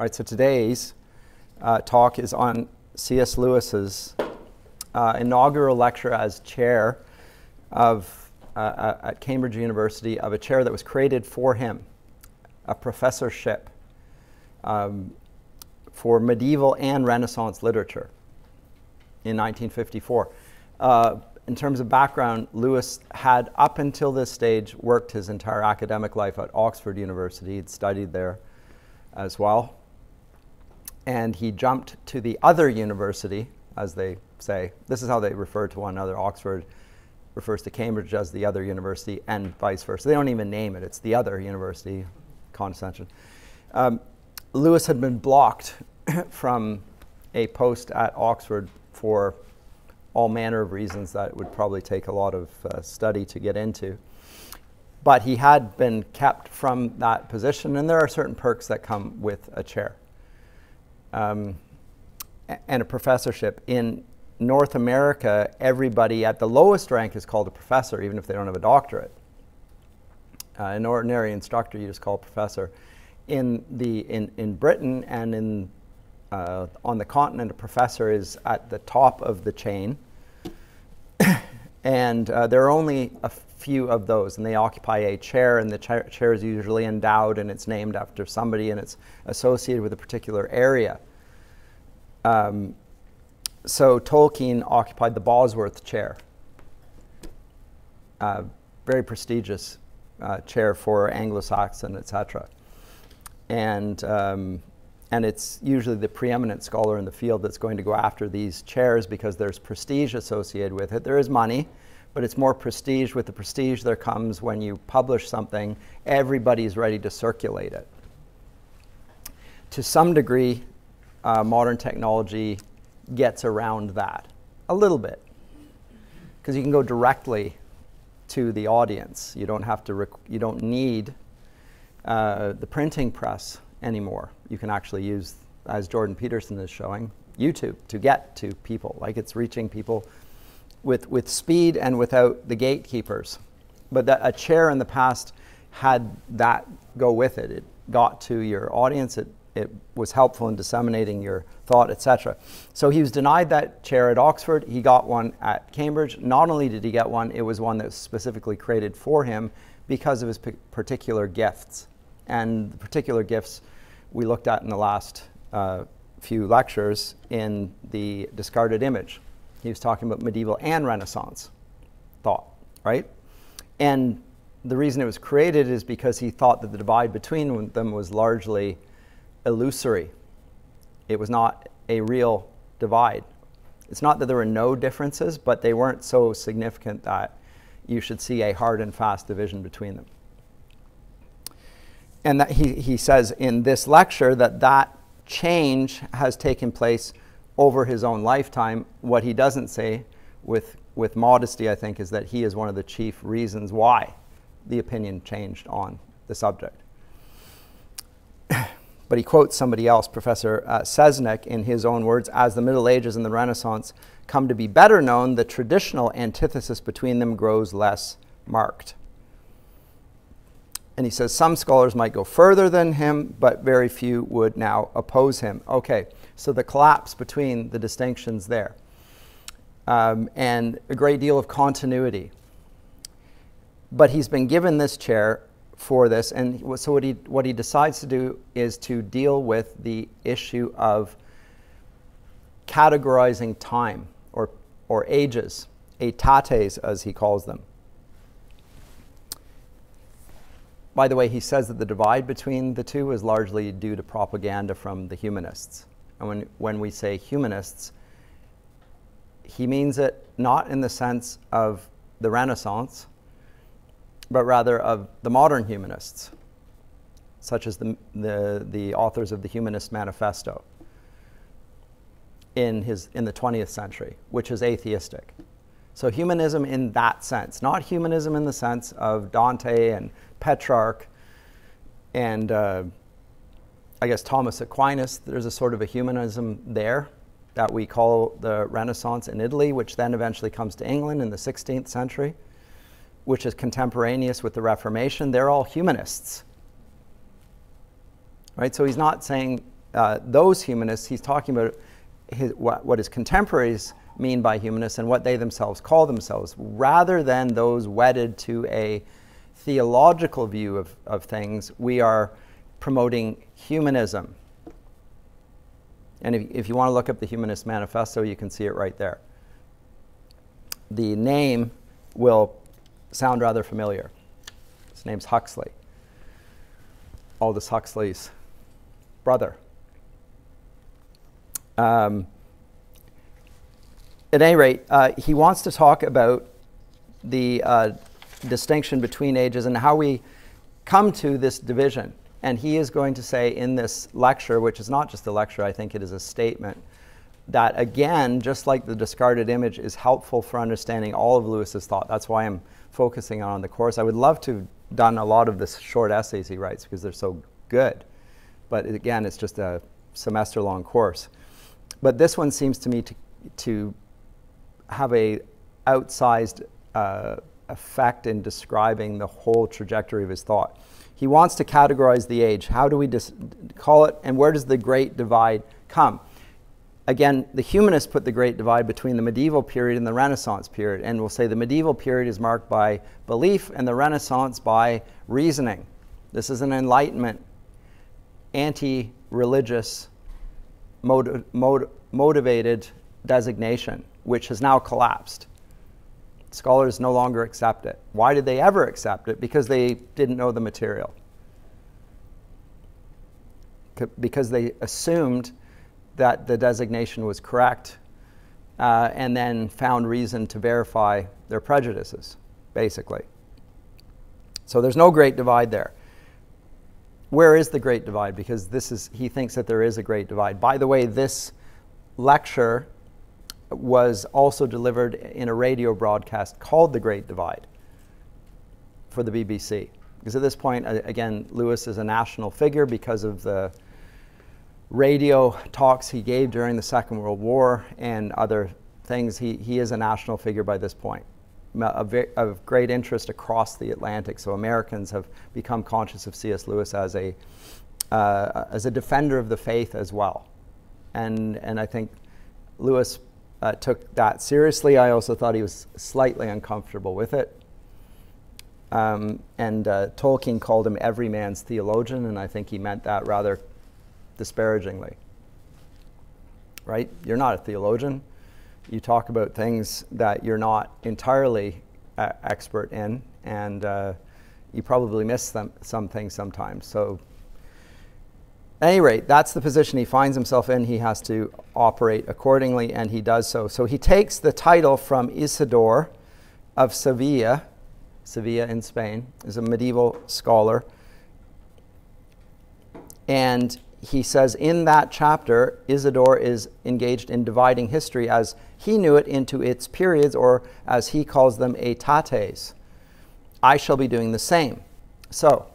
All right, so today's talk is on C.S. Lewis's inaugural lecture as chair of, at Cambridge University, of a chair that was created for him, a professorship for medieval and Renaissance literature in 1954. In terms of background, Lewis had, up until this stage, worked his entire academic life at Oxford University. He'd studied there as well. And he jumped to the other university, as they say. This is how they refer to one another. Oxford refers to Cambridge as the other university and vice versa. They don't even name it. It's the other university, condescension. Lewis had been blocked from a post at Oxford for all manner of reasons that it would probably take a lot of study to get into. But he had been kept from that position, and there are certain perks that come with a chair and a professorship. In North America, everybody at the lowest rank is called a professor, even if they don't have a doctorate. An ordinary instructor you just call a professor. In Britain and in on the continent, a professor is at the top of the chain, and there are only a few of those, and they occupy a chair, and the chair is usually endowed, and it's named after somebody, and it's associated with a particular area. So Tolkien occupied the Bosworth chair, very prestigious chair for Anglo-Saxon, etc. And it's usually the preeminent scholar in the field that's going to go after these chairs because there's prestige associated with it. There is money, but it's more prestige. With the prestige there comes when you publish something, everybody's ready to circulate it. To some degree, modern technology gets around that a little bit because you can go directly to the audience. You don't have to, you don't need the printing press anymore. You can actually use, as Jordan Peterson is showing, YouTube to get to people. Like, it's reaching people with speed and without the gatekeepers. But a chair in the past had that go with it. It got to your audience. It was helpful in disseminating your thought, etc. So he was denied that chair at Oxford. He got one at Cambridge. Not only did he get one, it was one that was specifically created for him because of his particular gifts. And the particular gifts we looked at in the last few lectures in the Discarded Image. He was talking about medieval and Renaissance thought, right? And the reason it was created is because he thought that the divide between them was largely illusory. It was not a real divide. It's not that there were no differences, but they weren't so significant that you should see a hard and fast division between them. And that he says in this lecture that that change has taken place over his own lifetime. What he doesn't say with modesty, I think, is that he is one of the chief reasons why the opinion changed on the subject. But he quotes somebody else, Professor Sesnick, in his own words, "As the Middle Ages and the Renaissance come to be better known, the traditional antithesis between them grows less marked." And he says some scholars might go further than him, but very few would now oppose him. Okay, so the collapse between the distinctions there, and a great deal of continuity. But he's been given this chair for this, and so what he decides to do is to deal with the issue of categorizing time or ages, etates as he calls them. By the way, he says that the divide between the two is largely due to propaganda from the humanists. And when we say humanists, he means it not in the sense of the Renaissance, but rather of the modern humanists, such as the authors of the Humanist Manifesto in the 20th century, which is atheistic. So humanism in that sense, not humanism in the sense of Dante and Petrarch and I guess Thomas Aquinas. There's a sort of a humanism there that we call the Renaissance in Italy, which then eventually comes to England in the 16th century, which is contemporaneous with the Reformation. They're all humanists, right? So he's not saying those humanists, he's talking about what his contemporaries mean by humanists and what they themselves call themselves, rather than those wedded to a theological view of things. We are promoting humanism. And if you want to look up the Humanist Manifesto, you can see it right there. The name will sound rather familiar. His name's Huxley, Aldous Huxley's brother. At any rate, he wants to talk about the distinction between ages and how we come to this division. And he is going to say in this lecture, which is not just a lecture, I think it is a statement, that again, just like the discarded image is helpful for understanding all of Lewis's thought. That's why I'm focusing on the course. I would love to have done a lot of the short essays he writes because they're so good. But again, it's just a semester-long course. But this one seems to me to have a outsized effect in describing the whole trajectory of his thought. He wants to categorize the age. How do we call it, and where does the great divide come? Again, the humanists put the great divide between the medieval period and the Renaissance period, and will say the medieval period is marked by belief and the Renaissance by reasoning. This is an Enlightenment, anti-religious, motivated designation, which has now collapsed. Scholars no longer accept it. Why did they ever accept it? Because they didn't know the material. Because they assumed that the designation was correct and then found reason to verify their prejudices, basically. So there's no great divide there. Where is the great divide? Because this is, he thinks that there is a great divide. By the way, this lecture was also delivered in a radio broadcast called The Great Divide for the BBC. Because at this point, again, Lewis is a national figure because of the radio talks he gave during the Second World War and other things. He is a national figure by this point, of great interest across the Atlantic. So Americans have become conscious of C.S. Lewis as a defender of the faith as well. And I think Lewis took that seriously. I also thought he was slightly uncomfortable with it. Tolkien called him every man's theologian, and I think he meant that rather disparagingly. Right? You're not a theologian. You talk about things that you're not entirely expert in, and you probably miss some things sometimes. So at any rate, that's the position he finds himself in. He has to operate accordingly, and he does so. So he takes the title from Isidore of Seville. Seville in Spain is a medieval scholar. And he says in that chapter, Isidore is engaged in dividing history as he knew it into its periods, or as he calls them, etates. I shall be doing the same. So,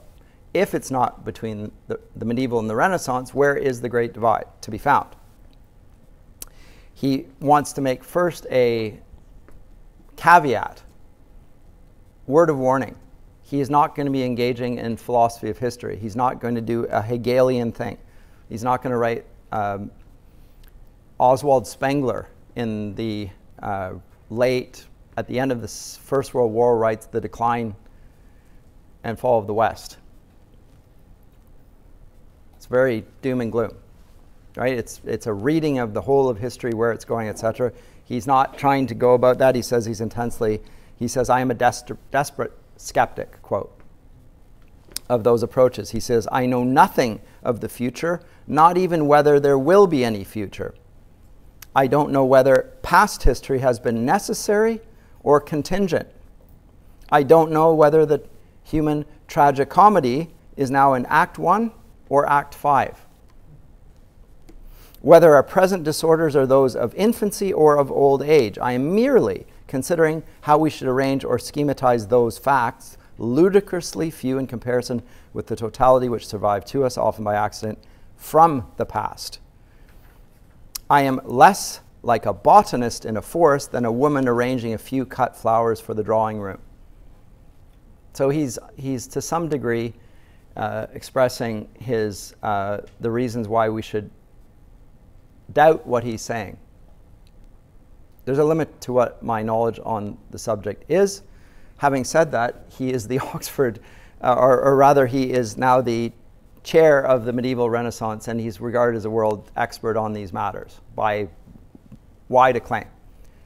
if it's not between the medieval and the Renaissance, where is the great divide to be found? He wants to make first a caveat, word of warning. He is not going to be engaging in philosophy of history. He's not going to do a Hegelian thing. He's not going to write Oswald Spengler in the at the end of the First World War, writes The Decline and Fall of the West. It's very doom and gloom, right? It's a reading of the whole of history, where it's going, etc. He's not trying to go about that. He says I am a desperate skeptic, quote, of those approaches. He says, I know nothing of the future, not even whether there will be any future. I don't know whether past history has been necessary or contingent. I don't know whether the human tragicomedy is now in Act 1 or Act 5. Whether our present disorders are those of infancy or of old age, I am merely considering how we should arrange or schematize those facts, ludicrously few in comparison with the totality which survived to us, often by accident, from the past. I am less like a botanist in a forest than a woman arranging a few cut flowers for the drawing room. So he's to some degree expressing his the reasons why we should doubt what he's saying. There's a limit to what my knowledge on the subject is. Having said that, he is the Oxford, or rather he is now the chair of the medieval Renaissance, and he's regarded as a world expert on these matters by wide acclaim.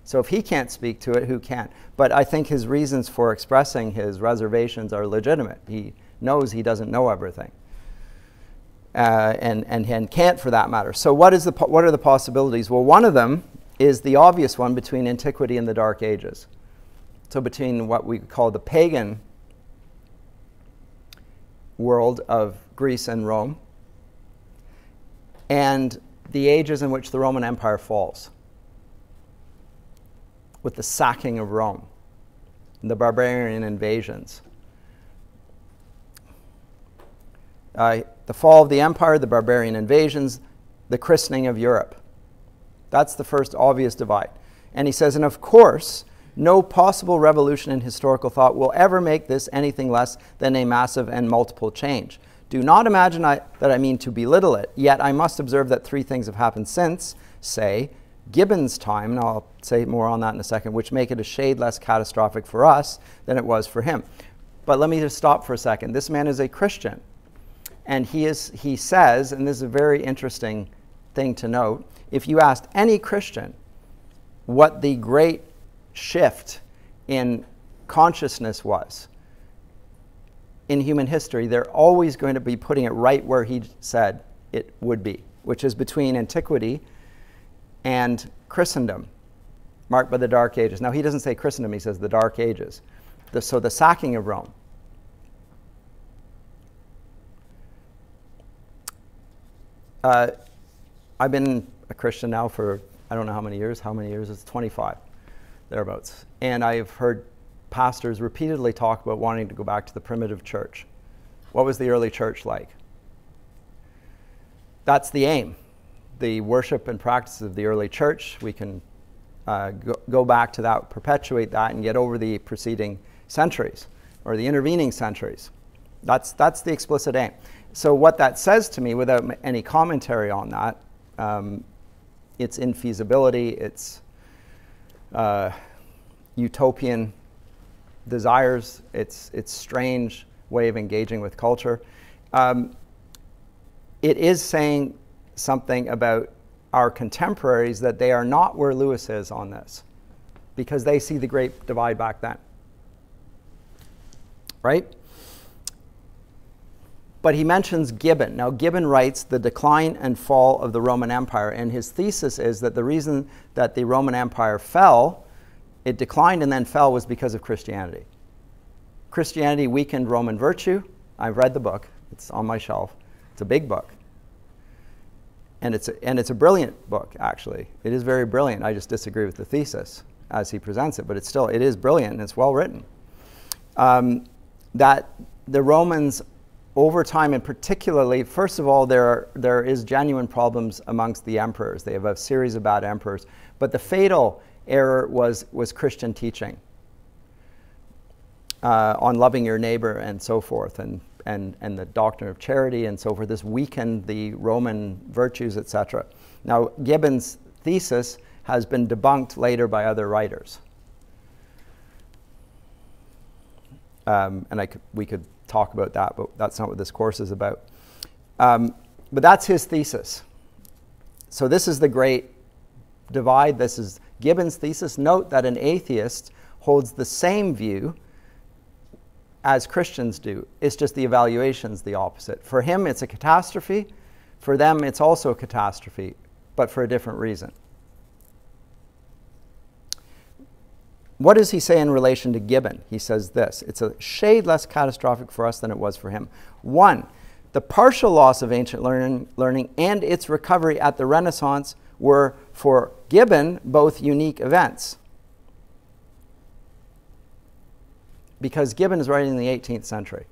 So if he can't speak to it, who can? But I think his reasons for expressing his reservations are legitimate. He knows he doesn't know everything, and can't for that matter. So what are the possibilities? Well, one of them is the obvious one between antiquity and the Dark Ages. So between what we call the pagan world of Greece and Rome and the ages in which the Roman Empire falls with the sacking of Rome and the barbarian invasions. The fall of the empire, the barbarian invasions, the christening of Europe. That's the first obvious divide. And he says, and of course, no possible revolution in historical thought will ever make this anything less than a massive and multiple change. Do not imagine that I mean to belittle it, yet I must observe that three things have happened since, say, Gibbon's time, and I'll say more on that in a second, which make it a shade less catastrophic for us than it was for him. But let me just stop for a second. This man is a Christian, and he says, and this is a very interesting thing to note, if you asked any Christian what the great shift in consciousness was in human history, they're always going to be putting it right where he said it would be, which is between antiquity and Christendom, marked by the Dark Ages. Now, he doesn't say Christendom, he says the Dark Ages. So the sacking of Rome. I've been a Christian now for I don't know how many years, it's 25, thereabouts. And I've heard pastors repeatedly talk about wanting to go back to the primitive church. What was the early church like? That's the aim. The worship and practice of the early church, we can go back to that, perpetuate that, and get over the preceding centuries or the intervening centuries. That's the explicit aim. So what that says to me, without any commentary on that, its infeasibility, its utopian desires, its strange way of engaging with culture. It is saying something about our contemporaries that they are not where Lewis is on this, because they see the great divide back then, right? But he mentions Gibbon. Now, Gibbon writes The Decline and Fall of the Roman Empire, and his thesis is that the reason that the Roman Empire fell, it declined and then fell, was because of Christianity. Christianity weakened Roman virtue. I've read the book. It's on my shelf. It's a big book. And it's a brilliant book, actually. It is very brilliant. I just disagree with the thesis as he presents it, but it is brilliant, and it's well written. That the Romans over time, and particularly, first of all, there is genuine problems amongst the emperors. They have a series of bad emperors. But the fatal error was Christian teaching on loving your neighbor and so forth, and the doctrine of charity and so forth. This weakened the Roman virtues, etc. Now, Gibbon's thesis has been debunked later by other writers. And we could talk about that, but that's not what this course is about. But that's his thesis. So this is the great divide. This is Gibbon's thesis. Note that an atheist holds the same view as Christians do. It's just the evaluation's the opposite. For him, it's a catastrophe. For them, it's also a catastrophe, but for a different reason. What does he say in relation to Gibbon? He says this, it's a shade less catastrophic for us than it was for him. One, the partial loss of ancient learning and its recovery at the Renaissance were, for Gibbon, both unique events. Because Gibbon is writing in the 18th century.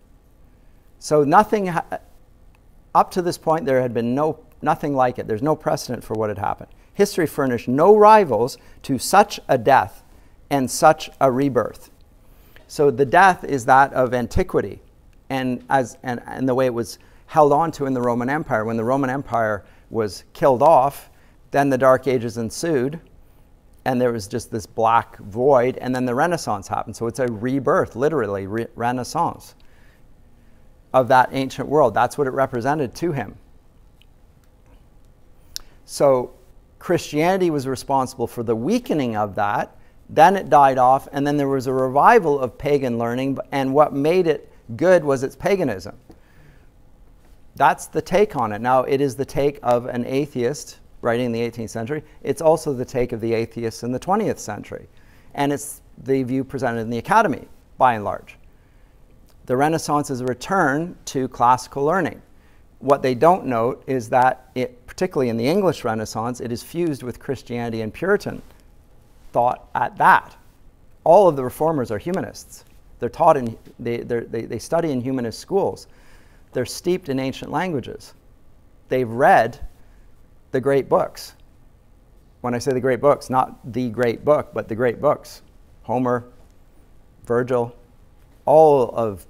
So nothing, up to this point, there had been nothing like it. There's no precedent for what had happened. History furnished no rivals to such a death and such a rebirth. So the death is that of antiquity, and the way it was held on to in the Roman Empire. When the Roman Empire was killed off, then the Dark Ages ensued, and there was just this black void, and then the Renaissance happened. So it's a rebirth, literally, Renaissance of that ancient world. That's what it represented to him. So Christianity was responsible for the weakening of that. Then it died off, and then there was a revival of pagan learning, and what made it good was its paganism. That's the take on it. Now, it is the take of an atheist writing in the 18th century. It's also the take of the atheists in the 20th century. And it's the view presented in the academy, by and large. The Renaissance is a return to classical learning. What they don't note is that, it, particularly in the English Renaissance, it is fused with Christianity and Puritan thought at that. All of the reformers are humanists. They're taught in, they study in humanist schools. They're steeped in ancient languages. They've read the great books. When I say the great books, not the great book, but the great books. Homer, Virgil, all of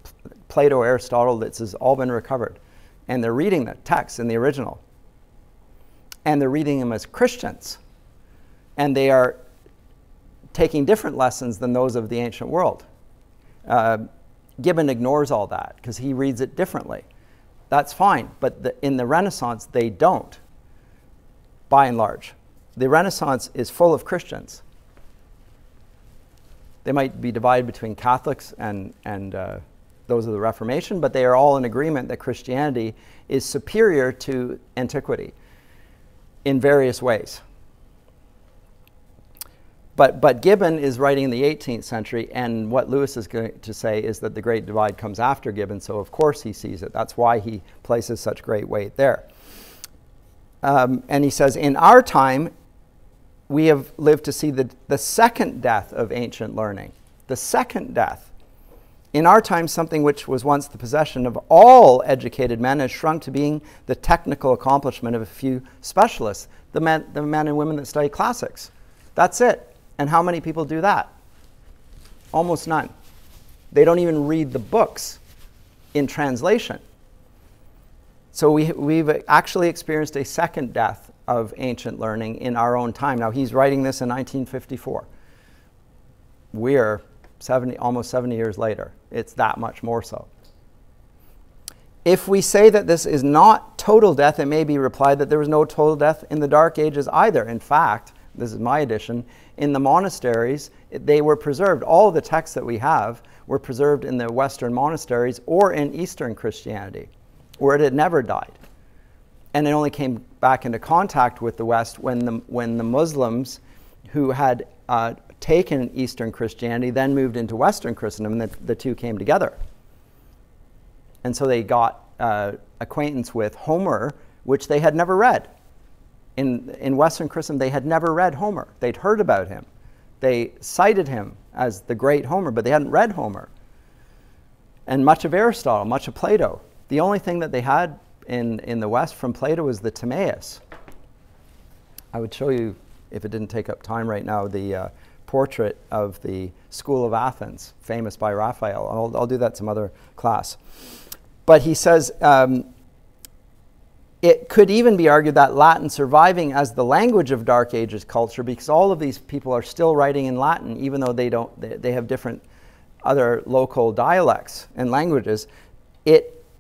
Plato, Aristotle, this has all been recovered. And they're reading the texts in the original. And they're reading them as Christians. And they are taking different lessons than those of the ancient world. Gibbon ignores all that because he reads it differently. That's fine, but in the Renaissance, they don't, by and large. The Renaissance is full of Christians. They might be divided between Catholics and those of the Reformation, but they are all in agreement that Christianity is superior to antiquity in various ways. But Gibbon is writing in the 18th century, and what Lewis is going to say is that the Great Divide comes after Gibbon, so of course he sees it. That's why he places such great weight there. And he says, in our time, we have lived to see the second death of ancient learning. The second death. In our time, something which was once the possession of all educated men has shrunk to being the technical accomplishment of a few specialists, the men and women that study classics. That's it. And how many people do that? Almost none. They don't even read the books in translation. So we've actually experienced a second death of ancient learning in our own time. Now, he's writing this in 1954. We're almost 70 years later. It's that much more so. If we say that this is not total death, it may be replied that there was no total death in the Dark Ages either. In fact, this is my edition, in the monasteries, they were preserved. All the texts that we have were preserved in the Western monasteries or in Eastern Christianity, where it had never died. And it only came back into contact with the West when the Muslims who had taken Eastern Christianity then moved into Western Christendom, and the two came together. And so they got acquaintance with Homer, which they had never read. In Western Christendom, they had never read Homer. They'd heard about him. They cited him as the great Homer, but they hadn't read Homer. And much of Aristotle, much of Plato. The only thing that they had in the West from Plato was the Timaeus. I would show you, if it didn't take up time right now, the portrait of the School of Athens, famous by Raphael. I'll do that some other class. But he says, it could even be argued that Latin surviving as the language of Dark Ages culture, because all of these people are still writing in Latin, even though they have different other local dialects and languages,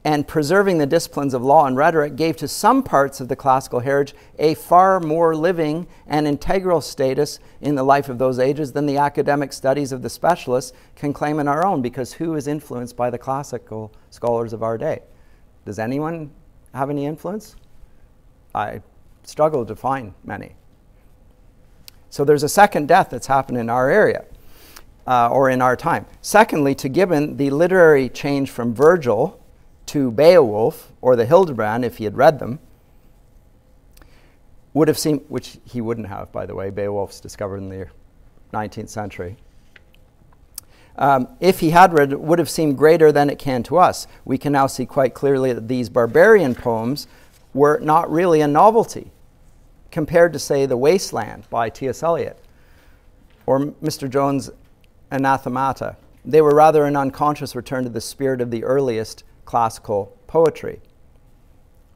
and preserving the disciplines of law and rhetoric gave to some parts of the classical heritage a far more living and integral status in the life of those ages than the academic studies of the specialists can claim in our own, because who is influenced by the classical scholars of our day? Does anyone have any influence? I struggle to find many. So there's a second death that's happened in our area or in our time. Secondly, to Gibbon, the literary change from Virgil to Beowulf or the Hildebrand, if he had read them, would have seemed, which he wouldn't have, by the way. Beowulf's discovered in the 19th century. If he had read, it would have seemed greater than it can to us. We can now see quite clearly that these barbarian poems were not really a novelty compared to, say, The Wasteland by T.S. Eliot or Mr. Jones' Anathemata. They were rather an unconscious return to the spirit of the earliest classical poetry.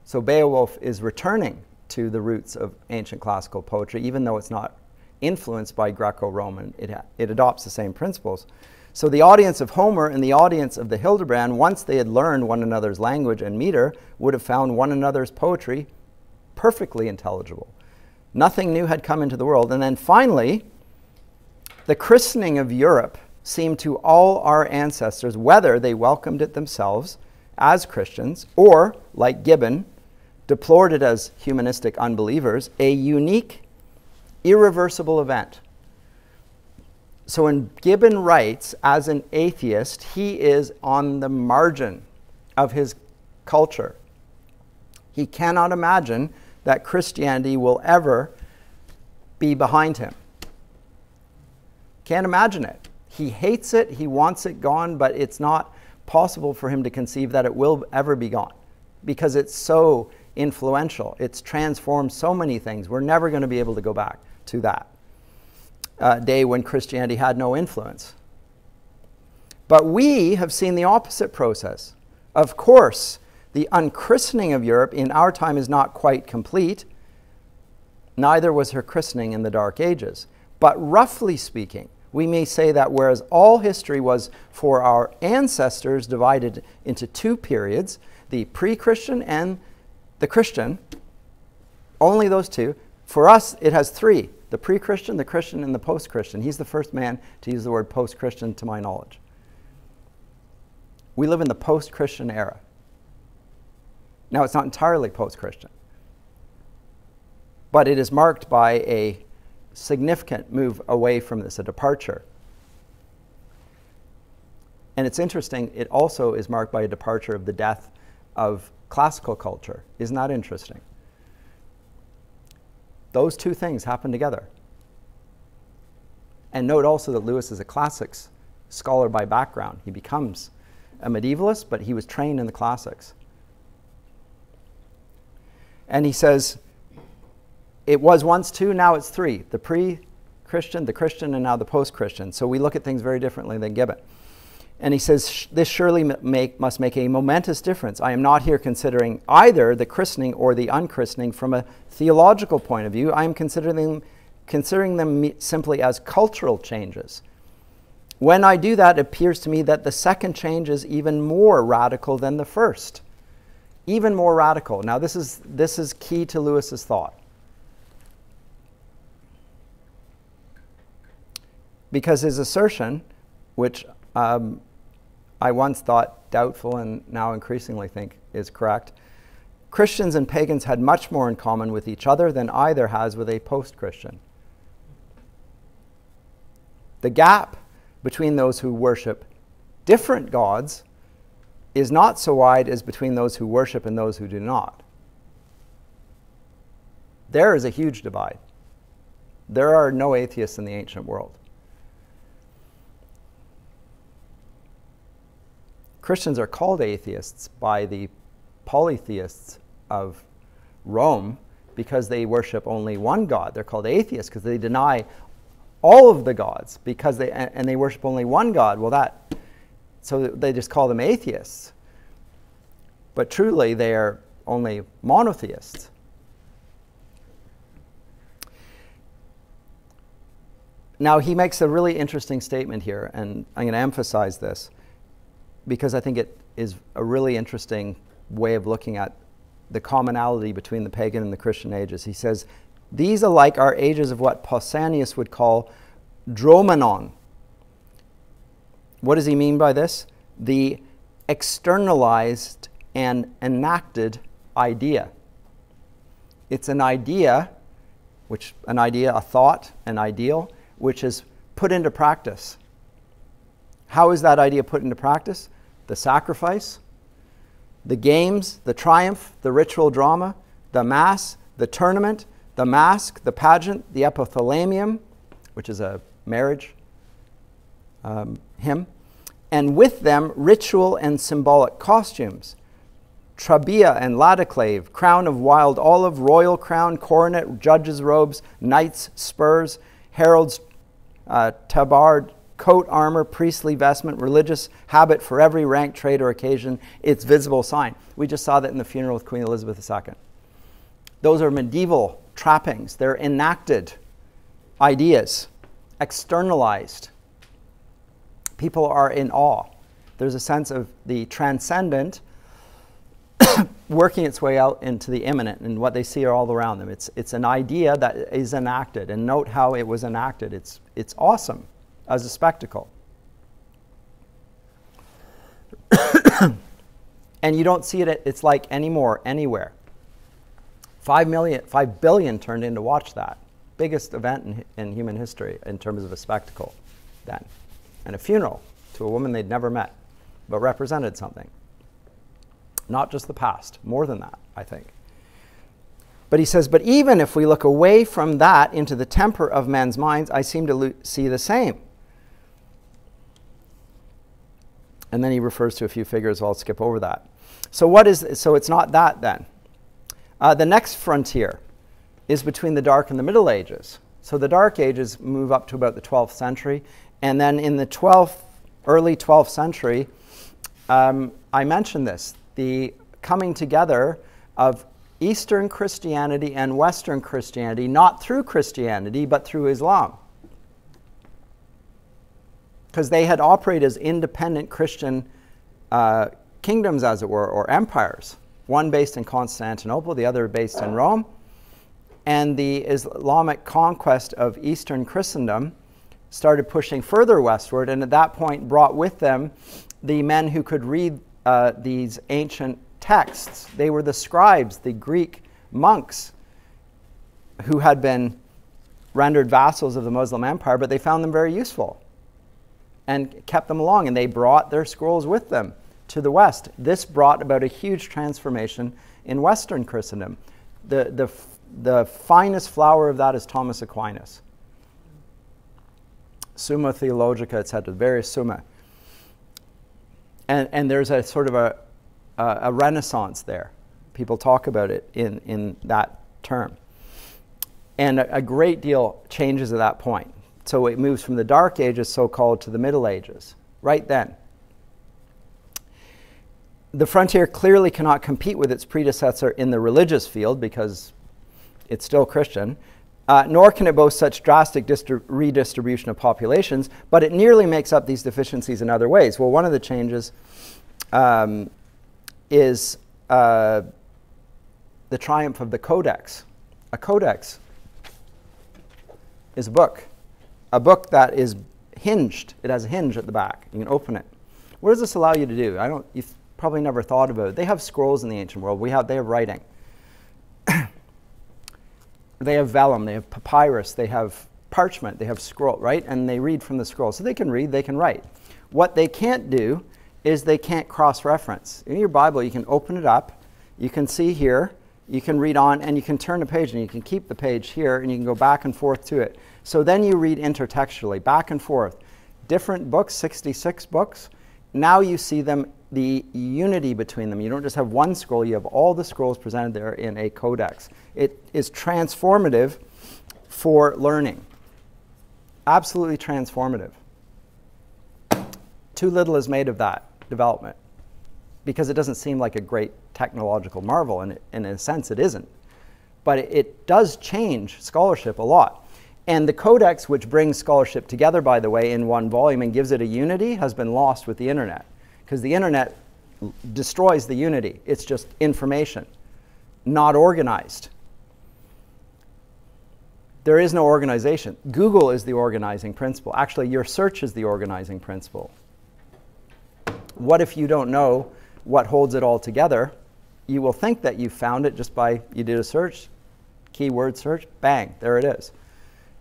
So Beowulf is returning to the roots of ancient classical poetry, even though it's not influenced by Greco-Roman. It adopts the same principles. So the audience of Homer and the audience of the Hildebrand, once they had learned one another's language and meter, would have found one another's poetry perfectly intelligible. Nothing new had come into the world. And then finally, the christening of Europe seemed to all our ancestors, whether they welcomed it themselves as Christians or, like Gibbon, deplored it as humanistic unbelievers, a unique, irreversible event. So when Gibbon writes as an atheist, he is on the margin of his culture. He cannot imagine that Christianity will ever be behind him. Can't imagine it. He hates it, he wants it gone, but it's not possible for him to conceive that it will ever be gone because it's so influential. It's transformed so many things. We're never going to be able to go back to that day when Christianity had no influence. But we have seen the opposite process. Of course, the unchristening of Europe in our time is not quite complete. Neither was her christening in the Dark Ages. But roughly speaking, we may say that whereas all history was for our ancestors divided into two periods, the pre-Christian and the Christian, only those two, for us it has three: the pre-Christian, the Christian, and the post-Christian. He's the first man to use the word post-Christian to my knowledge. We live in the post-Christian era. Now, it's not entirely post-Christian, but it is marked by a significant move away from this, a departure. And it's interesting, it also is marked by a departure of the death of classical culture. Isn't that interesting? Those two things happen together. And note also that Lewis is a classics scholar by background. He becomes a medievalist, but he was trained in the classics. And he says, it was once two, now it's three. The pre-Christian, the Christian, and now the post-Christian. So we look at things very differently than Gibbon. And he says, this surely must make a momentous difference. I am not here considering either the christening or the unchristening from a theological point of view. I am considering them simply as cultural changes. When I do that, it appears to me that the second change is even more radical than the first. Even more radical. Now, this is key to Lewis's thought. Because his assertion, which I once thought doubtful and now increasingly think is correct, Christians and pagans had much more in common with each other than either has with a post-Christian. The gap between those who worship different gods is not so wide as between those who worship and those who do not. There is a huge divide. There are no atheists in the ancient world. Christians are called atheists by the polytheists of Rome because they worship only one God. They're called atheists because they deny all of the gods because they worship only one God. Well, so they just call them atheists. But truly, they are only monotheists. Now, he makes a really interesting statement here, and I'm going to emphasize this, because I think it is a really interesting way of looking at the commonality between the pagan and the Christian ages. He says, these alike are ages of what Pausanias would call dromenon. What does he mean by this? The externalized and enacted idea. It's an idea, a thought, an ideal, which is put into practice. How is that idea put into practice? The sacrifice, the games, the triumph, the ritual drama, the mass, the tournament, the masque, the pageant, the epithalamium, which is a marriage hymn, and with them ritual and symbolic costumes, trabea and ladiclave, crown of wild olive, royal crown, coronet, judges' robes, knights' spurs, heralds' tabard, coat, armor, priestly vestment, religious habit for every rank, trade, or occasion, its visible sign. We just saw that in the funeral with Queen Elizabeth II. Those are medieval trappings. They're enacted ideas, externalized. People are in awe. There's a sense of the transcendent working its way out into the imminent, and what they see are all around them. It's an idea that is enacted, and note how it was enacted. It's awesome as a spectacle. And you don't see it, it's like anymore, anywhere. 5 billion turned in to watch that. Biggest event in human history in terms of a spectacle then. And a funeral to a woman they'd never met, but represented something. Not just the past, more than that, I think. But he says, but even if we look away from that into the temper of men's minds, I seem to see the same. And then he refers to a few figures, I'll skip over that. So what is, so it's not that then. The next frontier is between the Dark and the Middle Ages. So the Dark Ages move up to about the 12th century, and then in the early 12th century, I mentioned this, the coming together of Eastern Christianity and Western Christianity, not through Christianity, but through Islam. Because they had operated as independent Christian kingdoms, as it were, or empires. One based in Constantinople, the other based in Rome. And the Islamic conquest of Eastern Christendom started pushing further westward, and at that point brought with them the men who could read these ancient texts. They were the scribes, the Greek monks who had been rendered vassals of the Muslim Empire, but they found them very useful and kept them along, and they brought their scrolls with them to the West. This brought about a huge transformation in Western Christendom. The finest flower of that is Thomas Aquinas. Summa Theologica, etc., various summa. And there's a sort of a renaissance there. People talk about it in that term. And a great deal changes at that point. So it moves from the Dark Ages, so-called, to the Middle Ages, right then. The frontier clearly cannot compete with its predecessor in the religious field, because it's still Christian, nor can it boast such drastic redistribution of populations, but it nearly makes up these deficiencies in other ways. Well, one of the changes is the triumph of the codex. A codex is a book that is hinged. It has a hinge at the back. You can open it. What does this allow you to do? You've probably never thought about it. They have scrolls in the ancient world. They have writing. They have vellum, they have papyrus, they have parchment, they have scroll, right? And they read from the scroll. So they can read, they can write. What they can't do is they can't cross-reference. In your Bible, you can open it up, you can see here, you can read on, and you can turn a page, and you can keep the page here, and you can go back and forth to it. So then you read intertextually, back and forth. Different books, 66 books. Now you see them, the unity between them. You don't just have one scroll, you have all the scrolls presented there in a codex. It is transformative for learning. Absolutely transformative. Too little is made of that development, because it doesn't seem like a great technological marvel, and in a sense it isn't. But it does change scholarship a lot. And the codex, which brings scholarship together, by the way, in one volume and gives it a unity, has been lost with the internet. Because the internet destroys the unity. It's just information, not organized. There is no organization. Google is the organizing principle. Actually, your search is the organizing principle. What if you don't know what holds it all together? You will think that you found it just by you did a search, keyword search, bang, there it is.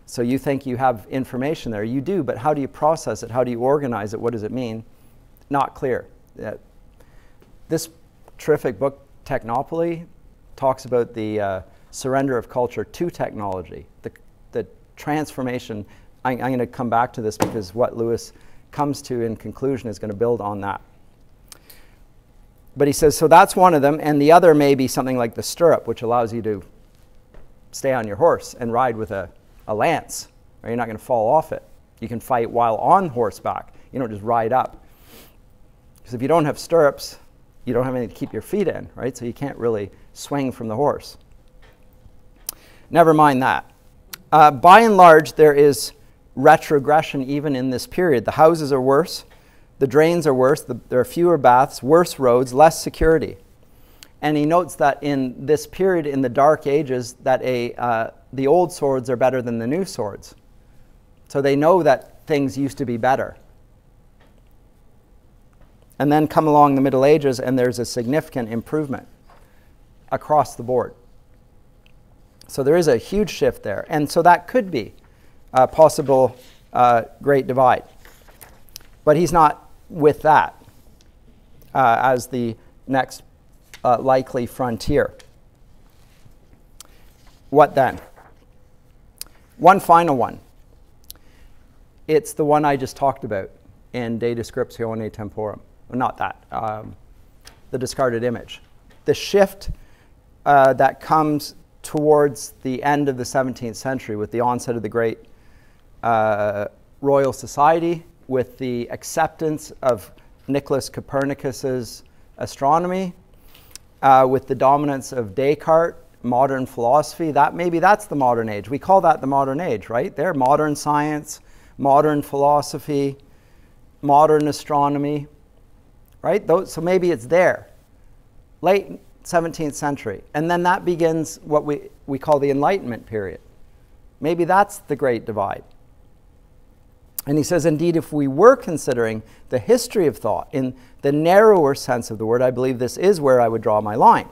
So you think you have information there. You do, but how do you process it? How do you organize it? What does it mean? Not clear. This terrific book, Technopoly, talks about the surrender of culture to technology, the transformation. I'm going to come back to this, because what Lewis comes to in conclusion is going to build on that. But he says, so that's one of them, and the other may be something like the stirrup, which allows you to stay on your horse and ride with a lance, or you're not going to fall off it. You can fight while on horseback. You don't just ride up. Because if you don't have stirrups, you don't have anything to keep your feet in, right? So you can't really swing from the horse. Never mind that. By and large, there is retrogression even in this period. The houses are worse. The drains are worse. There are fewer baths, worse roads, less security. And he notes that in this period in the Dark Ages that the old swords are better than the new swords. So they know that things used to be better. And then come along the Middle Ages and there's a significant improvement across the board. So there is a huge shift there. And so that could be a possible great divide. But he's not with that as the next likely frontier. What then? One final one. It's the one I just talked about in De Descriptione Temporum. Well, not that. The discarded image. The shift that comes towards the end of the 17th century with the onset of the great Royal Society, with the acceptance of Nicholas Copernicus's astronomy, with the dominance of Descartes, modern philosophy. That maybe that's the modern age. We call that the modern age, right? There, modern science, modern philosophy, modern astronomy, right? So maybe it's there, late 17th century. And then that begins what we call the Enlightenment period. Maybe that's the great divide. And he says, indeed, if we were considering the history of thought in the narrower sense of the word, I believe this is where I would draw my line.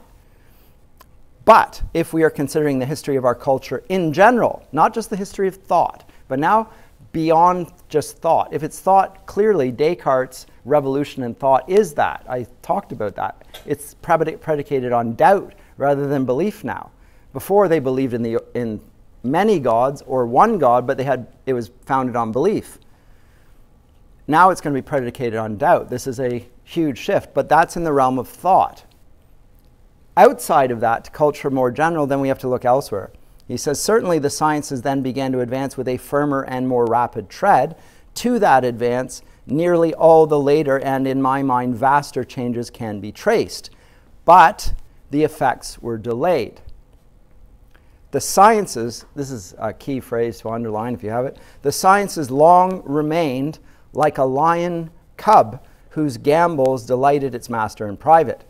But if we are considering the history of our culture in general, not just the history of thought, but now beyond just thought. If it's thought, clearly Descartes' revolution in thought is that. I talked about that. It's predicated on doubt rather than belief now. Before they believed in many gods or one god, but it was founded on belief. Now it's going to be predicated on doubt. This is a huge shift, but that's in the realm of thought. Outside of that, to culture more general, then we have to look elsewhere. He says, certainly the sciences then began to advance with a firmer and more rapid tread. To that advance, nearly all the later and, in my mind, vaster changes can be traced, but the effects were delayed. The sciences, this is a key phrase to underline if you have it, the sciences long remained like a lion cub whose gambols delighted its master in private.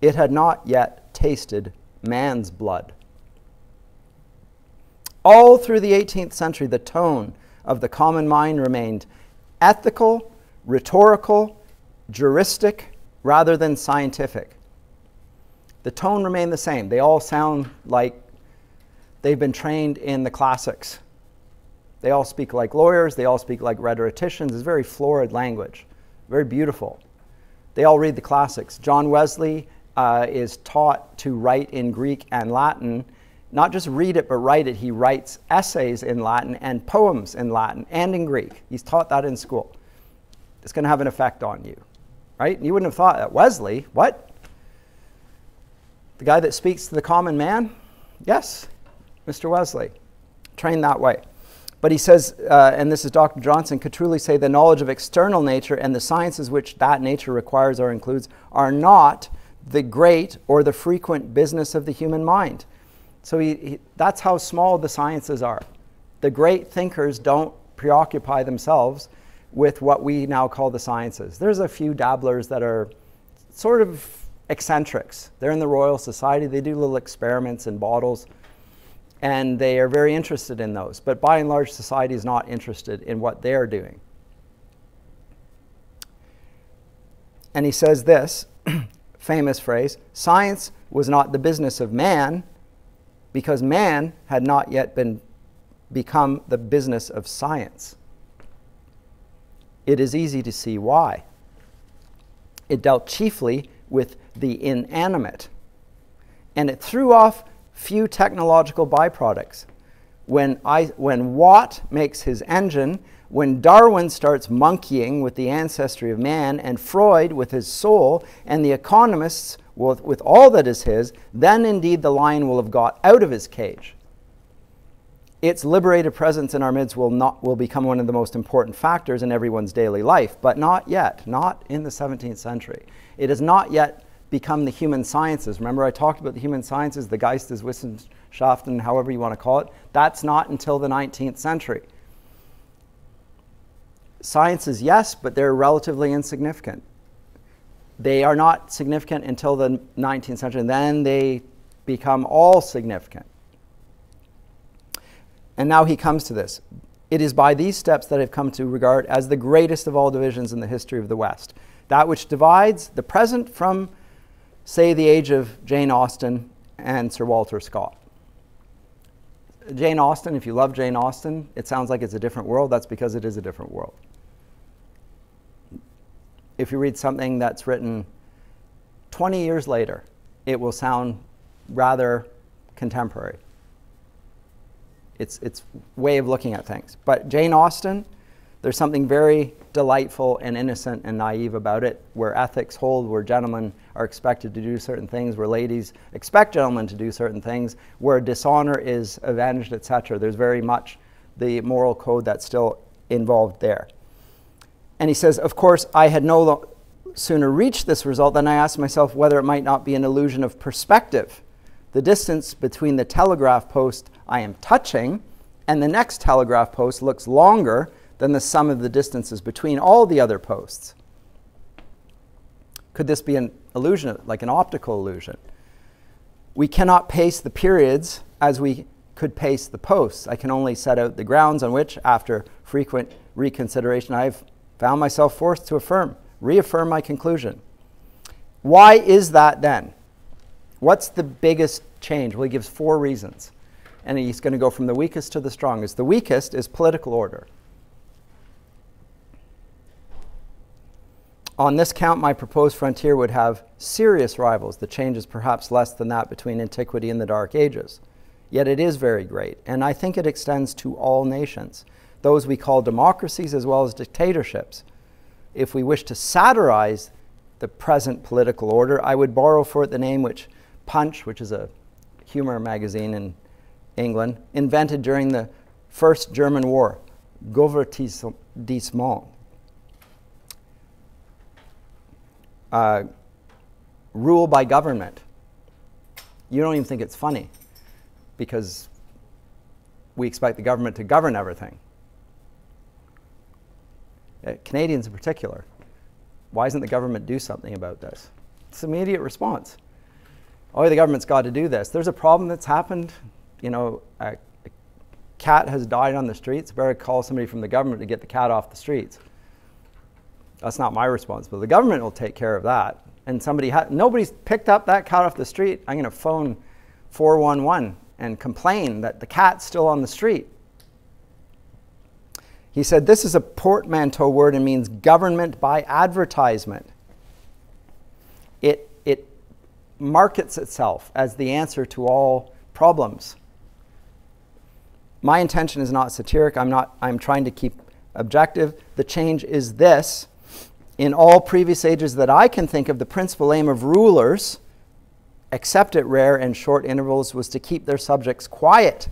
It had not yet tasted man's blood. All through the 18th century, the tone of the common mind remained ethical, rhetorical, juristic, rather than scientific. The tone remained the same. They all sound like they've been trained in the classics. They all speak like lawyers. They all speak like rhetoricians. It's very florid language, very beautiful. They all read the classics. John Wesley is taught to write in Greek and Latin. Not just read it, but write it. He writes essays in Latin and poems in Latin and in Greek. He's taught that in school. It's going to have an effect on you, right? You wouldn't have thought that. Wesley, what? The guy that speaks to the common man? Yes, Mr. Wesley, trained that way. But he says, and this is Dr. Johnson, could truly say the knowledge of external nature and the sciences which that nature requires or includes are not the great or the frequent business of the human mind. So that's how small the sciences are. The great thinkers don't preoccupy themselves with what we now call the sciences. There's a few dabblers that are sort of eccentrics. They're in the Royal Society. They do little experiments in bottles, and they are very interested in those. But by and large, society is not interested in what they're doing. And he says this famous phrase, science was not the business of man because man had not yet become the business of science. It is easy to see why. It dealt chiefly with the inanimate, and it threw off few technological byproducts. When Watt makes his engine, when Darwin starts monkeying with the ancestry of man, and Freud with his soul, and the economists with all that is his, then indeed the lion will have got out of his cage. its liberated presence in our midst will become one of the most important factors in everyone's daily life, but not yet, not in the 17th century. It has not yet become the human sciences. Remember I talked about the human sciences, the Geisteswissenschaften, however you want to call it. That's not until the 19th century. Sciences, yes, but they're relatively insignificant. They are not significant until the 19th century, and then they become all significant. And now he comes to this. It is by these steps that I've come to regard as the greatest of all divisions in the history of the West. That which divides the present from, say, the age of Jane Austen and Sir Walter Scott. Jane Austen, if you love Jane Austen, it sounds like it's a different world. That's because it is a different world. If you read something that's written 20 years later, it will sound rather contemporary. It's way of looking at things. But Jane Austen, there's something very delightful and innocent and naive about it, where ethics hold, where gentlemen are expected to do certain things, where ladies expect gentlemen to do certain things, where dishonor is avenged, etc. There's very much the moral code that's still involved there. And he says, of course, I had no sooner reached this result than I asked myself whether it might not be an illusion of perspective. The distance between the telegraph post I am touching and the next telegraph post looks longer than the sum of the distances between all the other posts. Could this be an illusion, like an optical illusion? We cannot pace the periods as we could pace the posts. I can only set out the grounds on which, after frequent reconsideration, I've found myself forced to reaffirm my conclusion. Why is that then? What's the biggest change? Well, he gives four reasons. And he's going to go from the weakest to the strongest. The weakest is political order. On this count, my proposed frontier would have serious rivals. The change is perhaps less than that between antiquity and the Dark Ages. Yet it is very great, and I think it extends to all nations, those we call democracies as well as dictatorships. If we wish to satirize the present political order, I would borrow for it the name which Punch, which is a humor magazine in England, invented during the First German War, Gouvertissement. Rule by government. You don't even think it's funny because we expect the government to govern everything. Canadians in particular. Why doesn't the government do something about this? It's an immediate response. Oh, the government's got to do this. There's a problem that's happened. You know, a cat has died on the streets. Better call somebody from the government to get the cat off the streets. That's not my responsibility. The government will take care of that. And nobody's picked up that cat off the street. I'm going to phone 411 and complain that the cat's still on the street. He said, this is a portmanteau word and means government by advertisement. It markets itself as the answer to all problems. My intention is not satiric. I'm trying to keep objective. The change is this. In all previous ages that I can think of, the principal aim of rulers, except at rare and short intervals, was to keep their subjects quiet,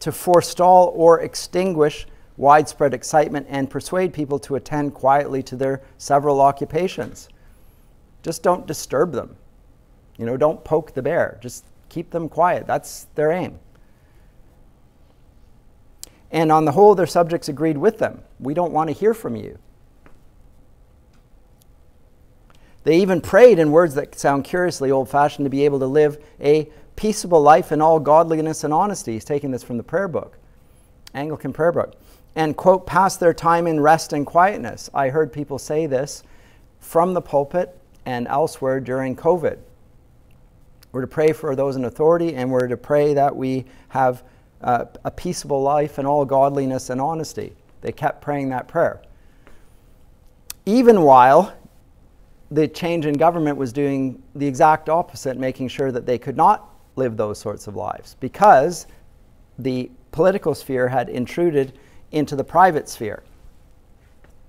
to forestall or extinguish widespread excitement and persuade people to attend quietly to their several occupations. Just don't disturb them. You know, don't poke the bear. Just keep them quiet. That's their aim. And on the whole, their subjects agreed with them. We don't want to hear from you. They even prayed in words that sound curiously old-fashioned to be able to live a peaceable life in all godliness and honesty. He's taking this from the prayer book, Anglican prayer book. And, quote, pass their time in rest and quietness. I heard people say this from the pulpit and elsewhere during COVID. We're to pray for those in authority, and we're to pray that we have a peaceable life in all godliness and honesty. They kept praying that prayer. Even while the change in government was doing the exact opposite, making sure that they could not live those sorts of lives because the political sphere had intruded into the private sphere.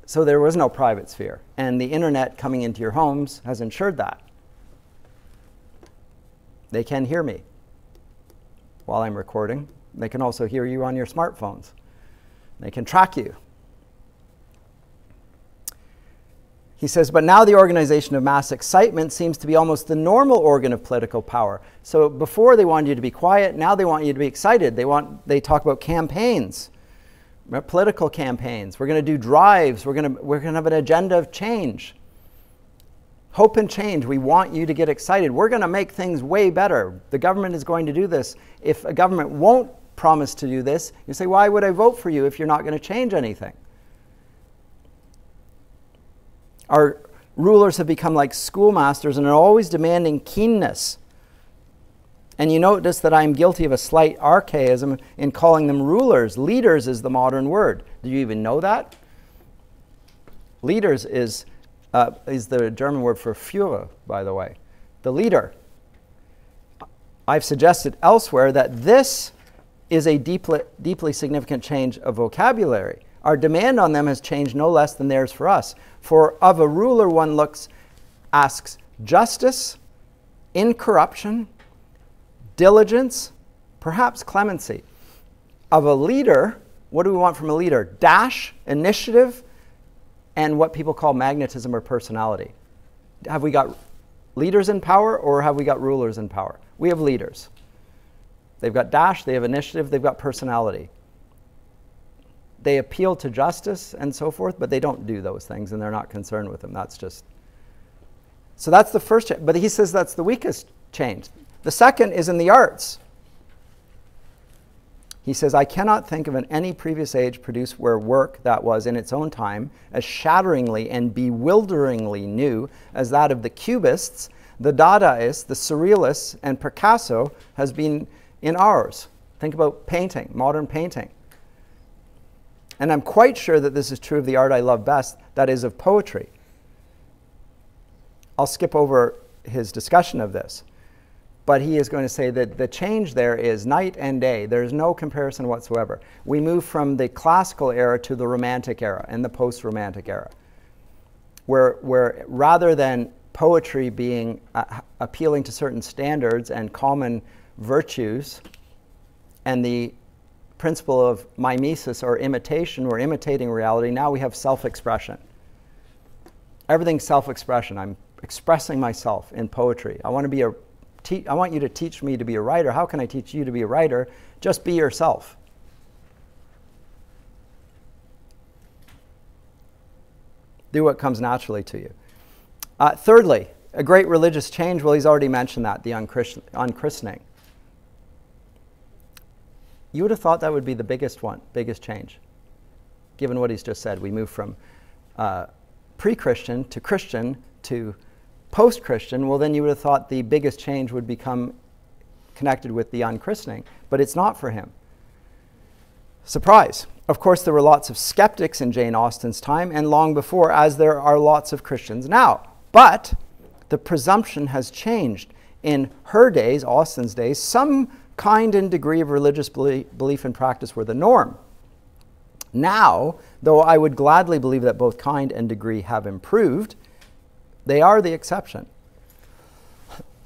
So there was no private sphere, and the internet coming into your homes has ensured that. They can hear me while I'm recording. They can also hear you on your smartphones. They can track you. He says, but now the organization of mass excitement seems to be almost the normal organ of political power. So before they wanted you to be quiet, now they want you to be excited. They talk about campaigns, political campaigns. We're going to do drives. We're going to have an agenda of change. Hope and change. We want you to get excited. We're going to make things way better. The government is going to do this. If a government won't promise to do this, you say, why would I vote for you if you're not going to change anything? Our rulers have become like schoolmasters and are always demanding keenness. And you notice that I'm guilty of a slight archaism in calling them rulers. Leaders is the modern word. Do you even know that? Leaders is the German word for Führer, by the way, the leader. I've suggested elsewhere that this is a deeply significant change of vocabulary. Our demand on them has changed no less than theirs for us. For of a ruler one asks justice, incorruption, diligence, perhaps clemency. Of a leader, what do we want from a leader? Dash, initiative, and what people call magnetism or personality. Have we got leaders in power or have we got rulers in power? We have leaders. They've got dash, they have initiative, they've got personality. They appeal to justice and so forth, but they don't do those things and they're not concerned with them. That's just, so that's the first change. But he says that's the weakest change. The second is in the arts. He says, I cannot think of any previous age produced where work that was in its own time as shatteringly and bewilderingly new as that of the Cubists, the Dadaists, the Surrealists, and Picasso has been in ours. Think about painting, modern painting. And I'm quite sure that this is true of the art I love best, that is of poetry. I'll skip over his discussion of this, but he is going to say that the change there is night and day. There's no comparison whatsoever. We move from the classical era to the Romantic era and the post-Romantic era, where rather than poetry being appealing to certain standards and common virtues and the principle of mimesis or imitation, we're imitating reality. Now we have self-expression. Everything's self-expression. I'm expressing myself in poetry. I want to be I want you to teach me to be a writer. How can I teach you to be a writer? Just be yourself. Do what comes naturally to you. Thirdly, a great religious change. Well, he's already mentioned that, the unchristening. You would have thought that would be the biggest one, biggest change, given what he's just said. We move from pre-Christian to Christian to post-Christian. Well, then you would have thought the biggest change would become connected with the unchristening, but it's not for him. Surprise. Of course, there were lots of skeptics in Jane Austen's time and long before, as there are lots of Christians now. But the presumption has changed. In her days, Austen's days, some kind and degree of religious belief and practice were the norm. Now, though I would gladly believe that both kind and degree have improved, they are the exception.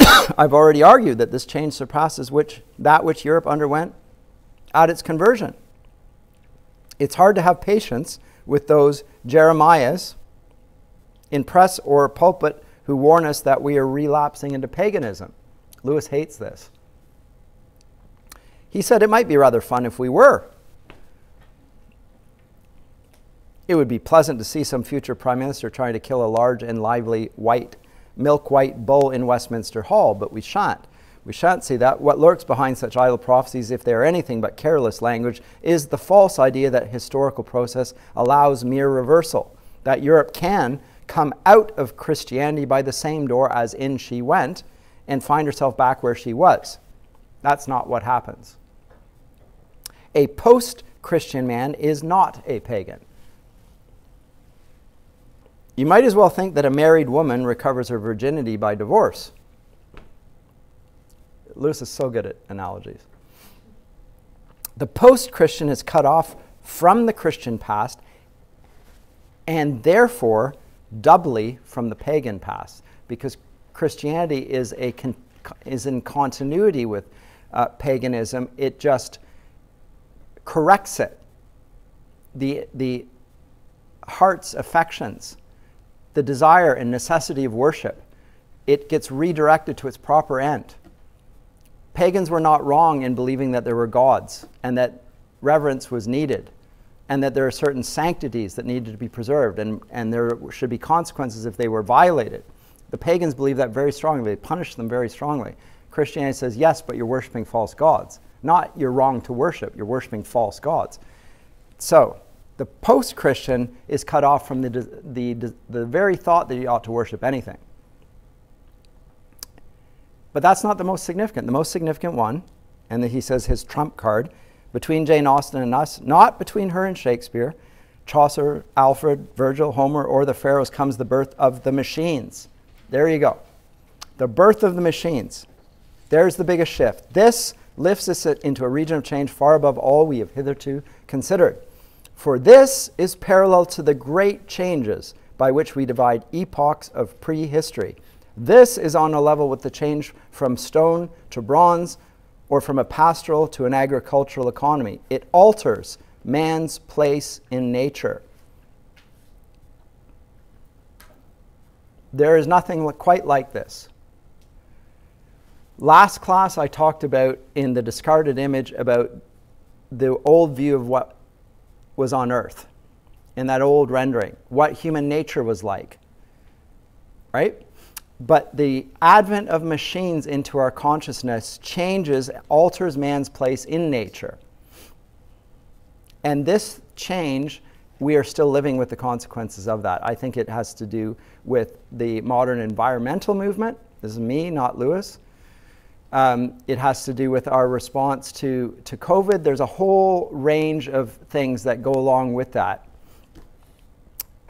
I've already argued that this change surpasses that which Europe underwent at its conversion. It's hard to have patience with those Jeremiahs in press or pulpit who warn us that we are relapsing into paganism. Lewis hates this. He said it might be rather fun if we were. It would be pleasant to see some future prime minister trying to kill a large and lively white, milk-white bull in Westminster Hall, but we shan't. We shan't see that. What lurks behind such idle prophecies, if they are anything but careless language, is the false idea that historical process allows mere reversal, that Europe can come out of Christianity by the same door as in she went and find herself back where she was. That's not what happens. A post-Christian man is not a pagan. You might as well think that a married woman recovers her virginity by divorce. Lewis is so good at analogies. The post-Christian is cut off from the Christian past and therefore doubly from the pagan past, because Christianity is in continuity with paganism. It just corrects it, the heart's affections, the desire and necessity of worship, it gets redirected to its proper end. Pagans were not wrong in believing that there were gods and that reverence was needed and that there are certain sanctities that needed to be preserved and there should be consequences if they were violated. The pagans believed that very strongly. They punished them very strongly. Christianity says, yes, but you're worshiping false gods. Not you're wrong to worship, you're worshiping false gods. So the post-Christian is cut off from the very thought that you ought to worship anything. But that's not the most significant. The most significant one, and he says his trump card, between Jane Austen and us, not between her and Shakespeare, Chaucer, Alfred, Virgil, Homer, or the Pharaohs, comes the birth of the machines. There you go. The birth of the machines. There's the biggest shift. This lifts us into a region of change far above all we have hitherto considered. For this is parallel to the great changes by which we divide epochs of prehistory. This is on a level with the change from stone to bronze or from a pastoral to an agricultural economy. It alters man's place in nature. There is nothing quite like this. Last class I talked about in the Discarded Image about the old view of what was on earth in that old rendering, what human nature was like, right? But the advent of machines into our consciousness changes, alters man's place in nature. And this change, we are still living with the consequences of that. I think it has to do with the modern environmental movement. This is me, not Lewis. It has to do with our response to COVID. There's a whole range of things that go along with that.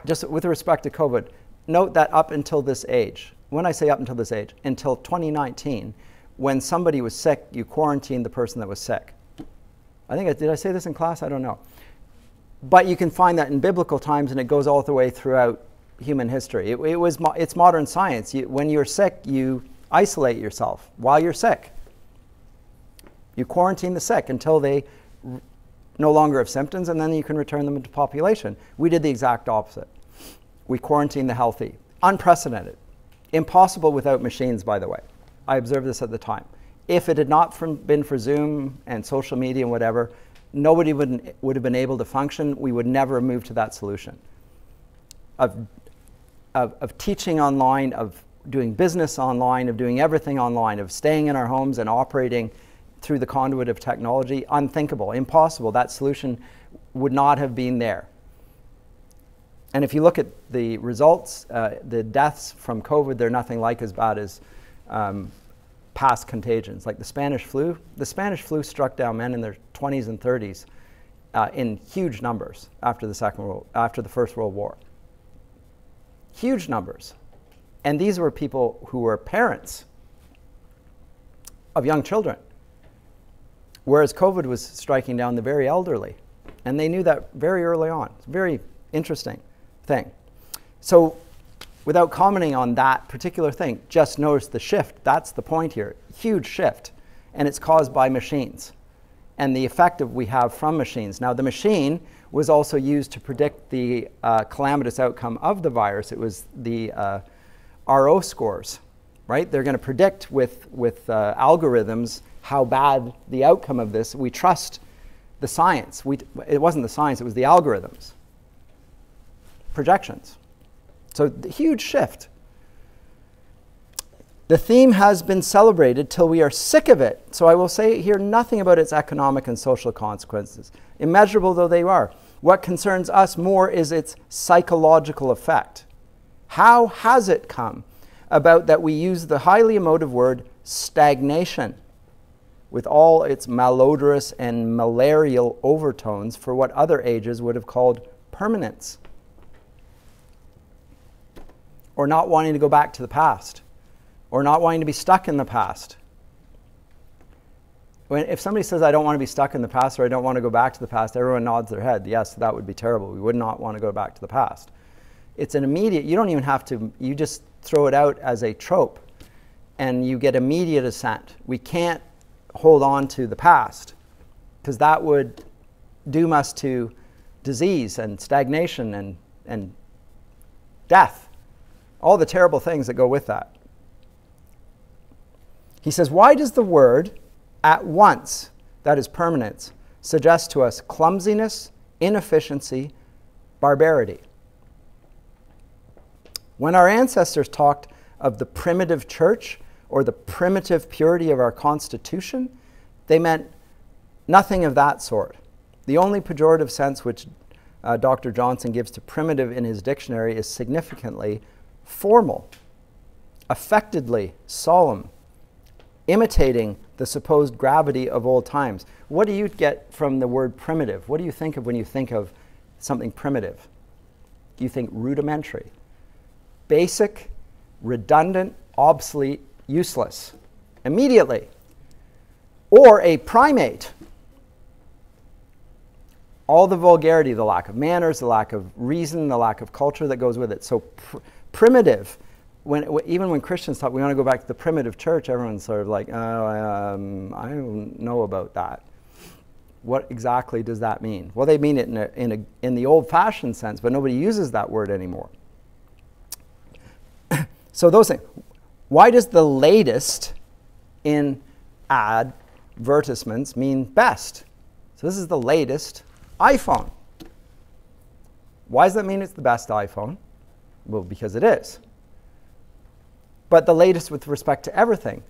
Just with respect to COVID, note that up until this age, when I say up until this age, until 2019, when somebody was sick, you quarantined the person that was sick. I think, did I say this in class? I don't know. But you can find that in biblical times, and it goes all the way throughout human history. It's modern science. When you're sick, you isolate yourself while you're sick. You quarantine the sick until they no longer have symptoms, and then you can return them into population. We did the exact opposite. We quarantined the healthy. Unprecedented. Impossible without machines, by the way. I observed this at the time. If it had not been for Zoom and social media and whatever, nobody would have been able to function. We would never have moved to that solution of teaching online, of doing business online, of doing everything online, of staying in our homes and operating through the conduit of technology. Unthinkable, impossible. That solution would not have been there. And if you look at the results, the deaths from COVID, they're nothing like as bad as past contagions. Like the Spanish flu. The Spanish flu struck down men in their 20s and 30s in huge numbers after the First World War. Huge numbers. And these were people who were parents of young children, whereas COVID was striking down the very elderly. And they knew that very early on. It's very interesting thing. So without commenting on that particular thing, just notice the shift. That's the point here. Huge shift. And it's caused by machines and the effect that we have from machines. Now, the machine was also used to predict the calamitous outcome of the virus. It was the RO scores, right? They're going to predict with algorithms how bad the outcome of this. We trust the science. It wasn't the science. It was the algorithms. Projections. So the huge shift. The theme has been celebrated till we are sick of it. So I will say here nothing about its economic and social consequences, immeasurable though they are. What concerns us more is its psychological effect. How has it come about that we use the highly emotive word stagnation with all its malodorous and malarial overtones for what other ages would have called permanence? Or not wanting to go back to the past, or not wanting to be stuck in the past. If somebody says, I don't want to be stuck in the past, or I don't want to go back to the past, everyone nods their head. Yes, that would be terrible. We would not want to go back to the past. It's an immediate, you don't even have to, you just throw it out as a trope, and you get immediate assent. We can't hold on to the past, because that would doom us to disease and stagnation and death, all the terrible things that go with that. He says, why does the word at once, that is permanence, suggest to us clumsiness, inefficiency, barbarity? When our ancestors talked of the primitive church or the primitive purity of our constitution, they meant nothing of that sort. The only pejorative sense which Dr. Johnson gives to primitive in his dictionary is significantly formal, affectedly solemn, imitating the supposed gravity of old times. What do you get from the word primitive? What do you think of when you think of something primitive? You think rudimentary, basic, redundant, obsolete, useless, immediately. Or a primate. All the vulgarity, the lack of manners, the lack of reason, the lack of culture that goes with it. So primitive, even when Christians talk, we want to go back to the primitive church, everyone's sort of like, I don't know about that. What exactly does that mean? Well, they mean it in the old-fashioned sense, but nobody uses that word anymore. So those things. Why does the latest in advertisements mean best? So this is the latest iPhone. Why does that mean it's the best iPhone? Well, because it is. But the latest with respect to everything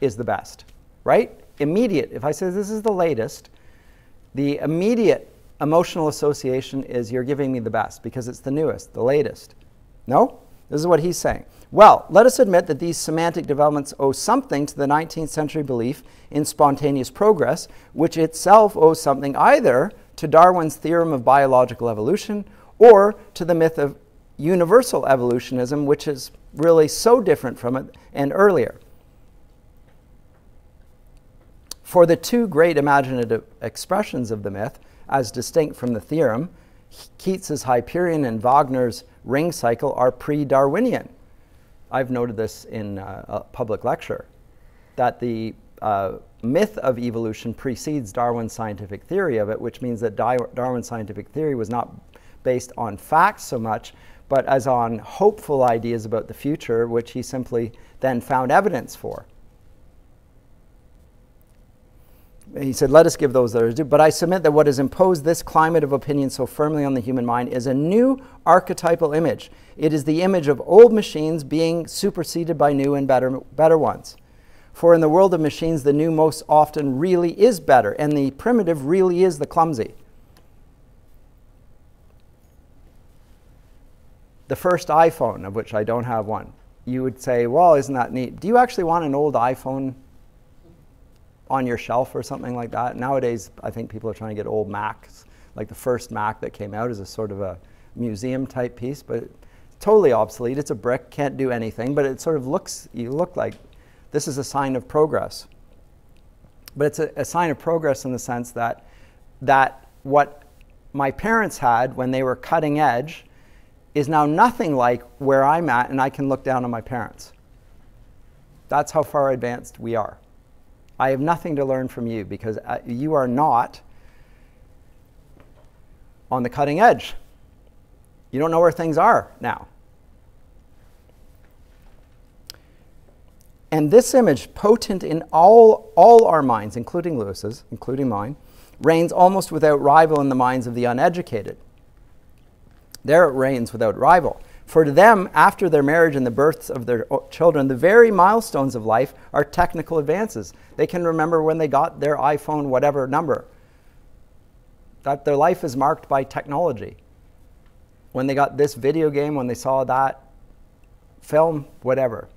is the best, right? Immediate. If I say this is the latest, the immediate emotional association is you're giving me the best because it's the newest, the latest. No? This is what he's saying. Well, let us admit that these semantic developments owe something to the 19th century belief in spontaneous progress, which itself owes something either to Darwin's theorem of biological evolution or to the myth of universal evolutionism, which is really so different from it and earlier. For the two great imaginative expressions of the myth, as distinct from the theorem, Keats's Hyperion and Wagner's Ring Cycle are pre-Darwinian. I've noted this in a public lecture, that the myth of evolution precedes Darwin's scientific theory of it, which means that Darwin's scientific theory was not based on facts so much, but as on hopeful ideas about the future, which he simply then found evidence for. He said, let us give those that are due. But I submit that what has imposed this climate of opinion so firmly on the human mind is a new archetypal image. It is the image of old machines being superseded by new and better ones. For in the world of machines, the new most often really is better, and the primitive really is the clumsy. The first iPhone, of which I don't have one, you would say, well, isn't that neat? Do you actually want an old iPhone on your shelf or something like that? Nowadays, I think people are trying to get old Macs. Like the first Mac that came out is a sort of a museum type piece, but totally obsolete. It's a brick, can't do anything, but it sort of looks, you look like this is a sign of progress. But it's a sign of progress in the sense that, what my parents had when they were cutting edge is now nothing like where I'm at, and I can look down on my parents. That's how far advanced we are. I have nothing to learn from you because you are not on the cutting edge. You don't know where things are now. And this image, potent in all our minds, including Lewis's, including mine, reigns almost without rival in the minds of the uneducated. There it reigns without rival. For to them, after their marriage and the births of their children, the very milestones of life are technical advances. They can remember when they got their iPhone, whatever number, that their life is marked by technology. When they got this video game, when they saw that film, whatever.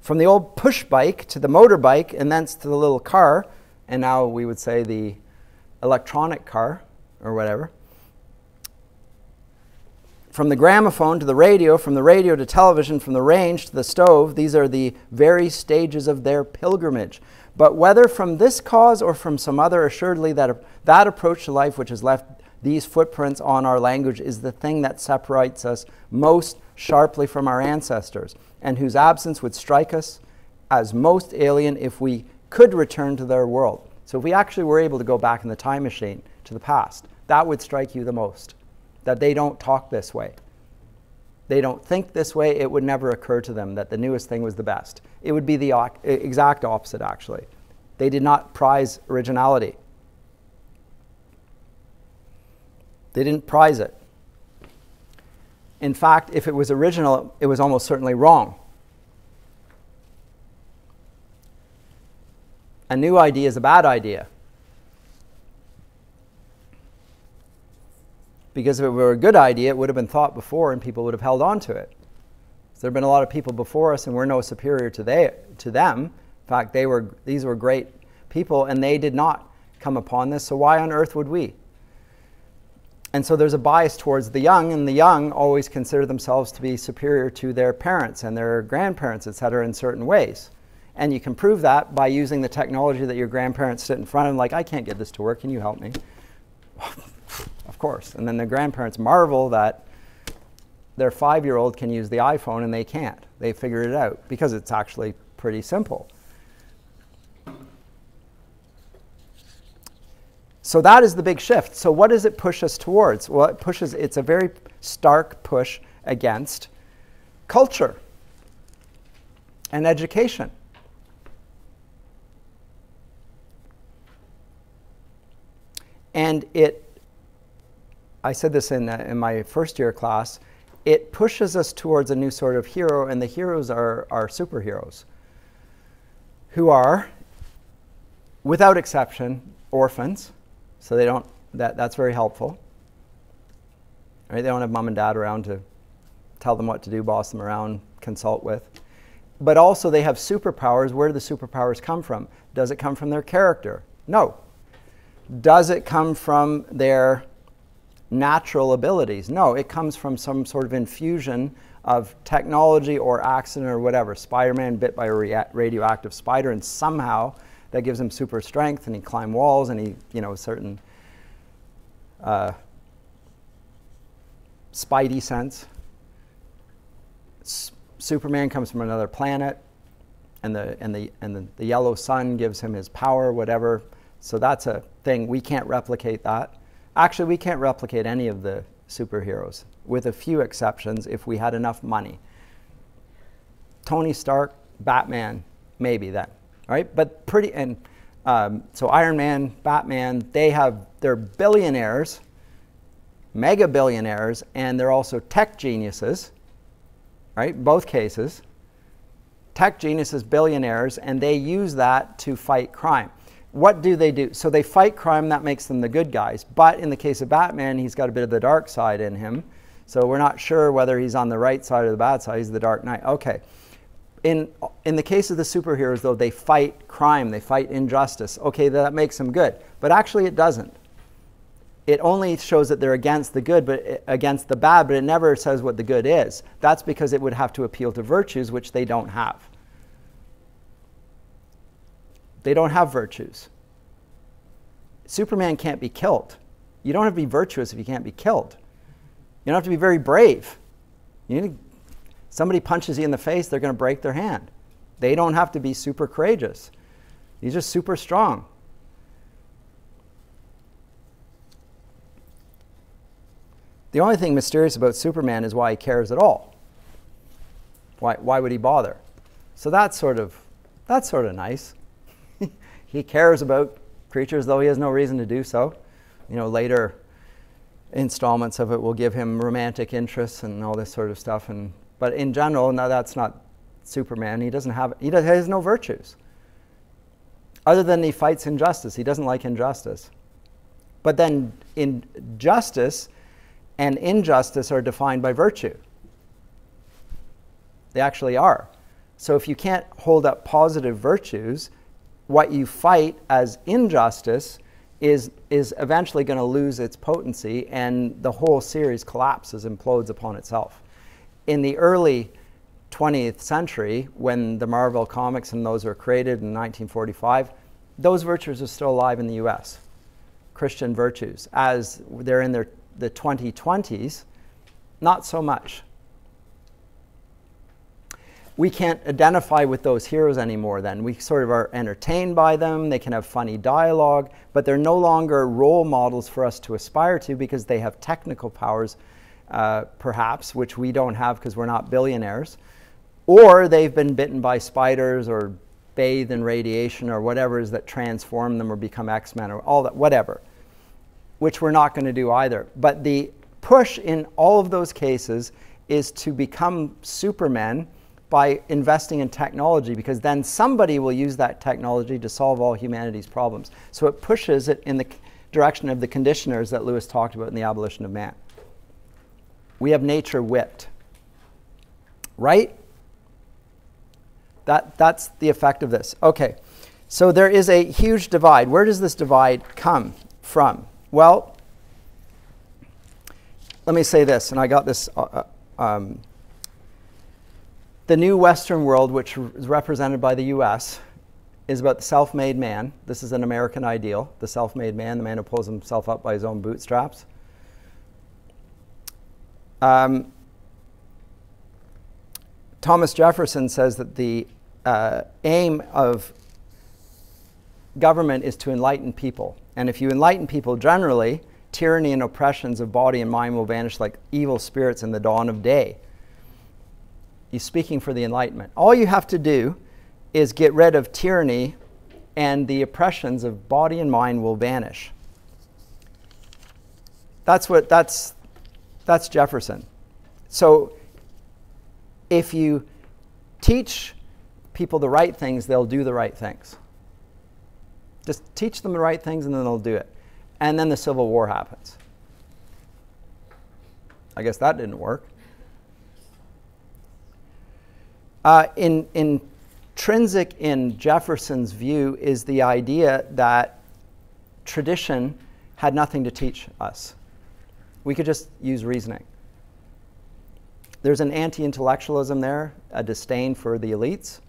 From the old push bike to the motorbike and thence to the little car, and now we would say the electronic car or whatever. From the gramophone to the radio, from the radio to television, from the range to the stove, these are the very stages of their pilgrimage. But whether from this cause or from some other, assuredly that approach to life which has left these footprints on our language is the thing that separates us most sharply from our ancestors, and whose absence would strike us as most alien if we could return to their world. So if we actually were able to go back in the time machine to the past, that would strike you the most, that they don't talk this way. They don't think this way. It would never occur to them that the newest thing was the best. It would be the exact opposite, actually. They did not prize originality. They didn't prize it. In fact, if it was original, it was almost certainly wrong. A new idea is a bad idea. Because if it were a good idea, it would have been thought before and people would have held on to it. So there have been a lot of people before us and we're no superior to them. In fact, these were great people and they did not come upon this, so why on earth would we? And so there's a bias towards the young, and the young always consider themselves to be superior to their parents and their grandparents, etc., in certain ways. And you can prove that by using the technology that your grandparents sit in front of, like, I can't get this to work, can you help me? Of course. And then their grandparents marvel that their 5-year-old can use the iPhone and they can't. They figured it out because it's actually pretty simple. So that is the big shift. So what does it push us towards? Well, it pushes, it's a very stark push against culture and education. And I said this in my first year class, it pushes us towards a new sort of hero, and the heroes are superheroes who are, without exception, orphans. So they don't, that's very helpful. Right? They don't have mom and dad around to tell them what to do, boss them around, consult with. But also they have superpowers. Where do the superpowers come from? Does it come from their character? No. Does it come from their natural abilities? No, it comes from some sort of infusion of technology or accident or whatever. Spider-Man bit by a radioactive spider, and somehow that gives him super strength, and he climbs walls, and he, you know, certain spidey sense. Superman comes from another planet, and the yellow sun gives him his power, whatever. So that's a thing. We can't replicate that. Actually, we can't replicate any of the superheroes, with a few exceptions, if we had enough money. Tony Stark, Batman, maybe that, right? But pretty, and so Iron Man, Batman, they're billionaires, mega billionaires, and they're also tech geniuses, right? Both cases. Tech geniuses, billionaires, and they use that to fight crime. What do they do? So they fight crime, that makes them the good guys. But in the case of Batman, he's got a bit of the dark side in him. So we're not sure whether he's on the right side or the bad side. He's the Dark Knight. Okay. In the case of the superheroes, though, they fight crime. They fight injustice. Okay, that makes them good. But actually, it doesn't. It only shows that they're against the good, but against the bad, but it never says what the good is. That's because it would have to appeal to virtues, which they don't have. They don't have virtues. Superman can't be killed. You don't have to be virtuous if you can't be killed. You don't have to be very brave. You need to, somebody punches you in the face, they're going to break their hand. They don't have to be super courageous. You're just super strong. The only thing mysterious about Superman is why he cares at all. Why would he bother? So that's sort of nice. He cares about creatures, though he has no reason to do so. You know, later installments of it will give him romantic interests and all this sort of stuff. But in general, no, that's not Superman. He has no virtues. Other than he fights injustice. He doesn't like injustice. But then justice and injustice are defined by virtue. They actually are. So if you can't hold up positive virtues, what you fight as injustice is eventually going to lose its potency, and the whole series collapses, implodes upon itself. In the early 20th century, when the Marvel comics and those were created in 1945, those virtues are still alive in the US, Christian virtues. As they're in the 2020s, not so much. we can't identify with those heroes anymore then. We sort of are entertained by them, they can have funny dialogue, but they're no longer role models for us to aspire to because they have technical powers, perhaps, which we don't have because we're not billionaires. Or they've been bitten by spiders or bathed in radiation or whatever is that transform them or become X-Men or all that, whatever, which we're not going to do either. But the push in all of those cases is to become Superman by investing in technology, because then somebody will use that technology to solve all humanity's problems. So it pushes it in the direction of the conditioners that Lewis talked about in The Abolition of Man. We have nature whipped, right? That's the effect of this. Okay, so there is a huge divide. Where does this divide come from? Well, let me say this, and I got this. The new Western world, which is represented by the US, is about the self-made man. This is an American ideal, the self-made man, the man who pulls himself up by his own bootstraps. Thomas Jefferson says that the aim of government is to enlighten people. And if you enlighten people generally, tyranny and oppressions of body and mind will vanish like evil spirits in the dawn of day. He's speaking for the Enlightenment. All you have to do is get rid of tyranny and the oppressions of body and mind will vanish. That's Jefferson. So if you teach people the right things, they'll do the right things. Just teach them the right things and then they'll do it. And then the Civil War happens. I guess that didn't work. Intrinsic in Jefferson's view is the idea that tradition had nothing to teach us. We could just use reasoning. There's an anti-intellectualism there, a disdain for the elites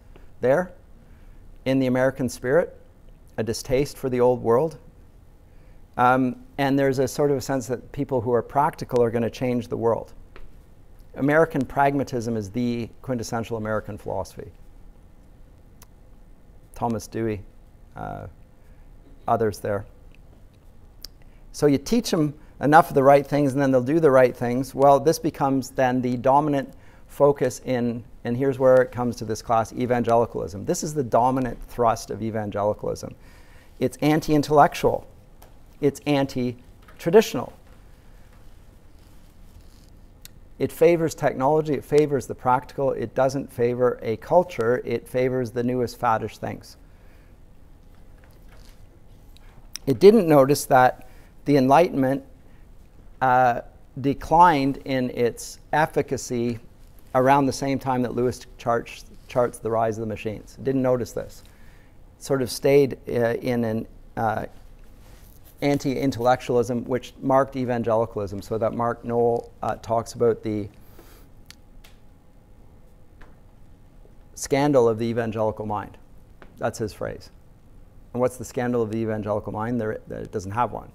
there, in the American spirit, a distaste for the old world. And there's a sort of a sense that people who are practical are going to change the world. American pragmatism is the quintessential American philosophy. Thomas Dewey, others there. So you teach them enough of the right things and then they'll do the right things. Well, this becomes then the dominant focus in, and here's where it comes to this class, evangelicalism. This is the dominant thrust of evangelicalism. It's anti-intellectual. It's anti-traditional. It favors technology, it favors the practical, it doesn't favor a culture, it favors the newest, faddish things. It didn't notice that the Enlightenment declined in its efficacy around the same time that Lewis charts the rise of the machines. It didn't notice this. It sort of stayed in an anti-intellectualism, which marked evangelicalism, so that Mark Knoll talks about the scandal of the evangelical mind. That's his phrase. And what's the scandal of the evangelical mind? That it doesn't have one.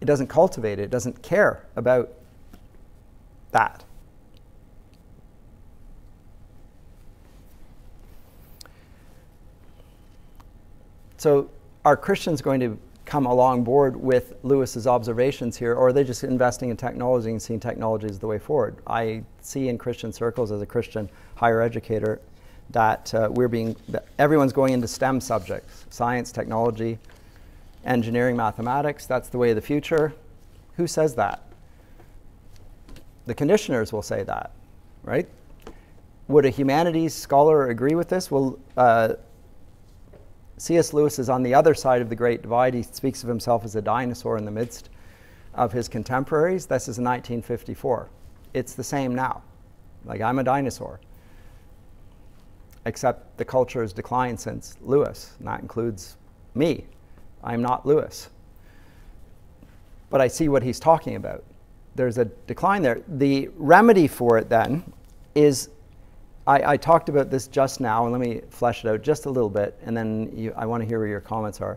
It doesn't cultivate it. It doesn't care about that. So are Christians going to come along board with Lewis's observations here, or are they just investing in technology and seeing technology as the way forward? I see in Christian circles as a Christian higher educator that everyone's going into STEM subjects, science, technology, engineering, mathematics. That's the way of the future. Who says that? The conditioners will say that, right? Would a humanities scholar agree with this? Well, C.S. Lewis is on the other side of the Great Divide. He speaks of himself as a dinosaur in the midst of his contemporaries. This is 1954. It's the same now. Like, I'm a dinosaur. Except the culture has declined since Lewis, and that includes me. I'm not Lewis. But I see what he's talking about. There's a decline there. The remedy for it, then, is I talked about this just now, and let me flesh it out just a little bit, and then I want to hear where your comments are.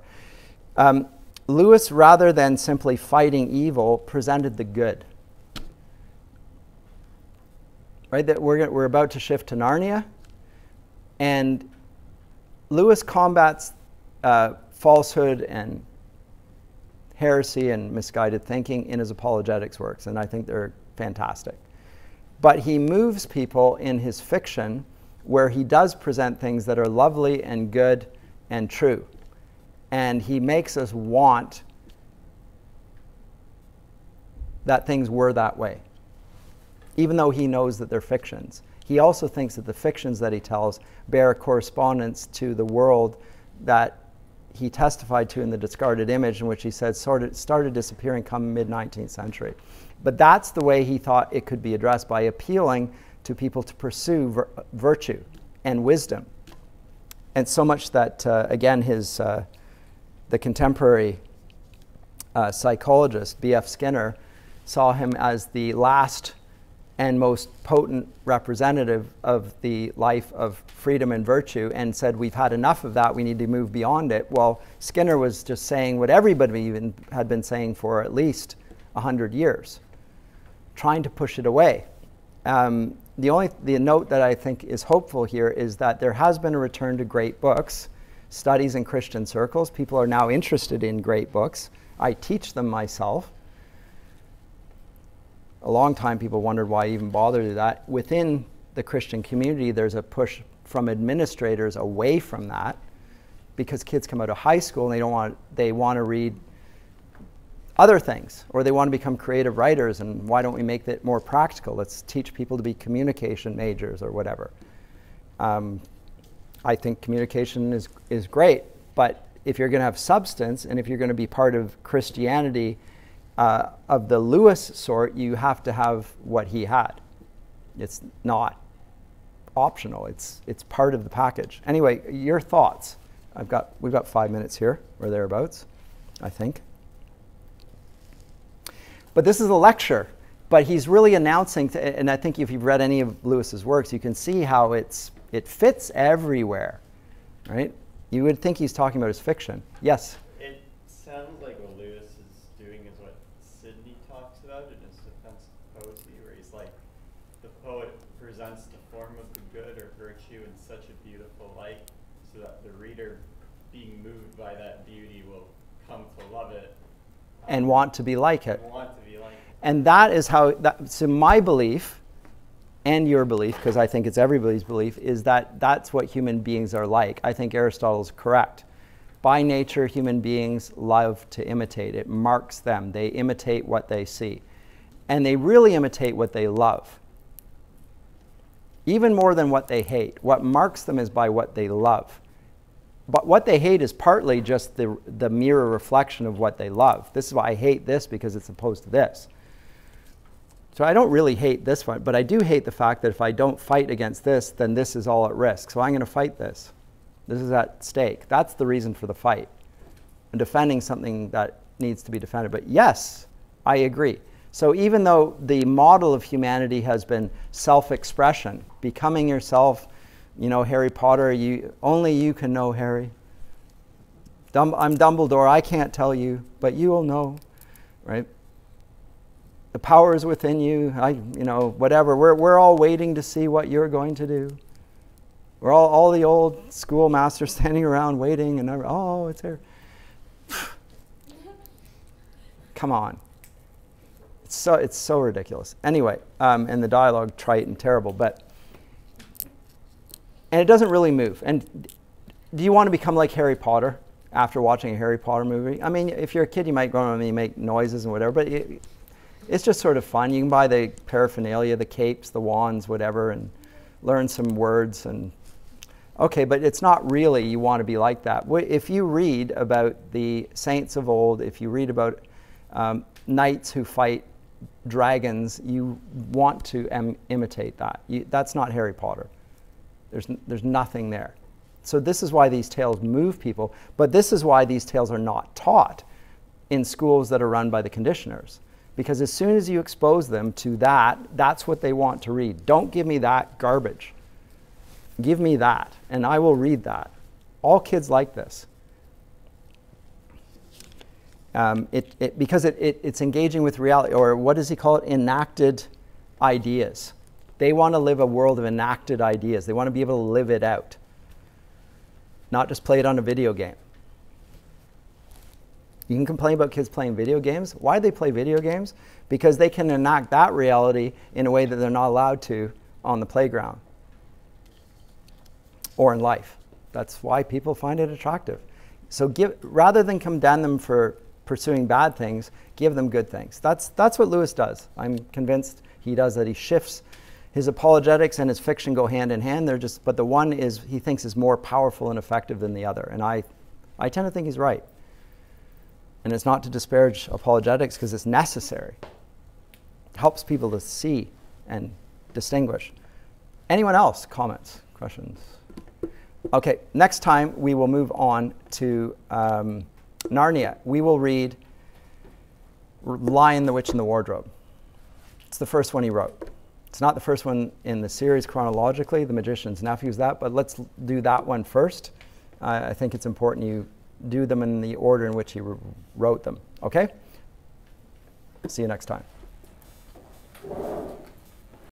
Lewis, rather than simply fighting evil, presented the good. Right? That we're about to shift to Narnia, And Lewis combats falsehood and heresy and misguided thinking in his apologetics works, and I think they're fantastic. But he moves people in his fiction where he does present things that are lovely and good and true. And he makes us want that things were that way, even though he knows that they're fictions. He also thinks that the fictions that he tells bear a correspondence to the world that he testified to in the Discarded Image, in which he said started disappearing come mid-19th century. But that's the way he thought it could be addressed, by appealing to people to pursue virtue and wisdom. And so much that, again, the contemporary psychologist, B.F. Skinner, saw him as the last and most potent representative of the life of freedom and virtue, and said, we've had enough of that, we need to move beyond it. Well, Skinner was just saying what everybody even had been saying for at least 100 years, trying to push it away. The note that I think is hopeful here is that there has been a return to great books, studies in Christian circles. People are now interested in great books. I teach them myself. A long time people wondered why I even bothered to do that. Within the Christian community, there's a push from administrators away from that, because kids come out of high school and they want to read other things, or they want to become creative writers, and why don't we make that more practical? Let's teach people to be communication majors or whatever. I think communication is great, but if you're going to have substance and if you're going to be part of Christianity of the Lewis sort, you have to have what he had. It's not optional. It's part of the package. Anyway, your thoughts. We've got 5 minutes here or thereabouts, I think. But this is a lecture, but he's really announcing, and I think if you've read any of Lewis's works, you can see how it fits everywhere, right? You would think he's talking about his fiction. Yes? It sounds like what Lewis is doing is what Sidney talks about in his defense of poetry, where he's like, the poet presents the form of the good or virtue in such a beautiful light so that the reader being moved by that beauty will come to love it and want to be like it. And that is how, so my belief, and your belief, because I think it's everybody's belief, is that that's what human beings are like. I think Aristotle's correct. By nature, human beings love to imitate. It marks them. They imitate what they see. And they really imitate what they love, even more than what they hate. What marks them is by what they love. But what they hate is partly just the mirror reflection of what they love. This is why I hate this, because it's opposed to this. So I don't really hate this one, but I do hate the fact that if I don't fight against this, then this is all at risk. So I'm going to fight this. This is at stake. That's the reason for the fight. I'm defending something that needs to be defended. But yes, I agree. So even though the model of humanity has been self-expression, becoming yourself, you know, Harry Potter, only you can know, Harry. I'm Dumbledore, I can't tell you, but you will know, right? The power is within you, you know, whatever. We're all waiting to see what you're going to do. We're all the old schoolmasters standing around waiting, and oh, it's here. Come on. It's so ridiculous. Anyway, and the dialogue, trite and terrible, but. And it doesn't really move. And do you want to become like Harry Potter after watching a Harry Potter movie? I mean, if you're a kid, you might go on and make noises and whatever, but it's just sort of fun. You can buy the paraphernalia, the capes, the wands, whatever, and learn some words. And okay, but it's not really you want to be like that. If you read about the saints of old, if you read about knights who fight dragons, you want to imitate that. That's not Harry Potter. There's nothing there. So this is why these tales move people, but this is why these tales are not taught in schools that are run by the conditioners. Because as soon as you expose them to that, that's what they want to read. Don't give me that garbage. Give me that, and I will read that. All kids like this. Because it's engaging with reality, or what does he call it? Enacted ideas. They want to live a world of enacted ideas. They want to be able to live it out. not just play it on a video game. You can complain about kids playing video games. Why do they play video games? Because they can enact that reality in a way that they're not allowed to on the playground or in life. That's why people find it attractive. So rather than condemn them for pursuing bad things, give them good things. That's what Lewis does. I'm convinced he does that. He shifts. His apologetics and his fiction go hand in hand. They're just, but the one is, he thinks, is more powerful and effective than the other. And I tend to think he's right. And it's not to disparage apologetics, because it's necessary. It helps people to see and distinguish. Anyone else? Comments? Questions? OK, next time we will move on to Narnia. We will read Lion, the Witch, and the Wardrobe. It's the first one he wrote. It's not the first one in the series chronologically. The Magician's Nephew is that. But let's do that one first. I think it's important you do them in the order in which he wrote them. Okay? See you next time.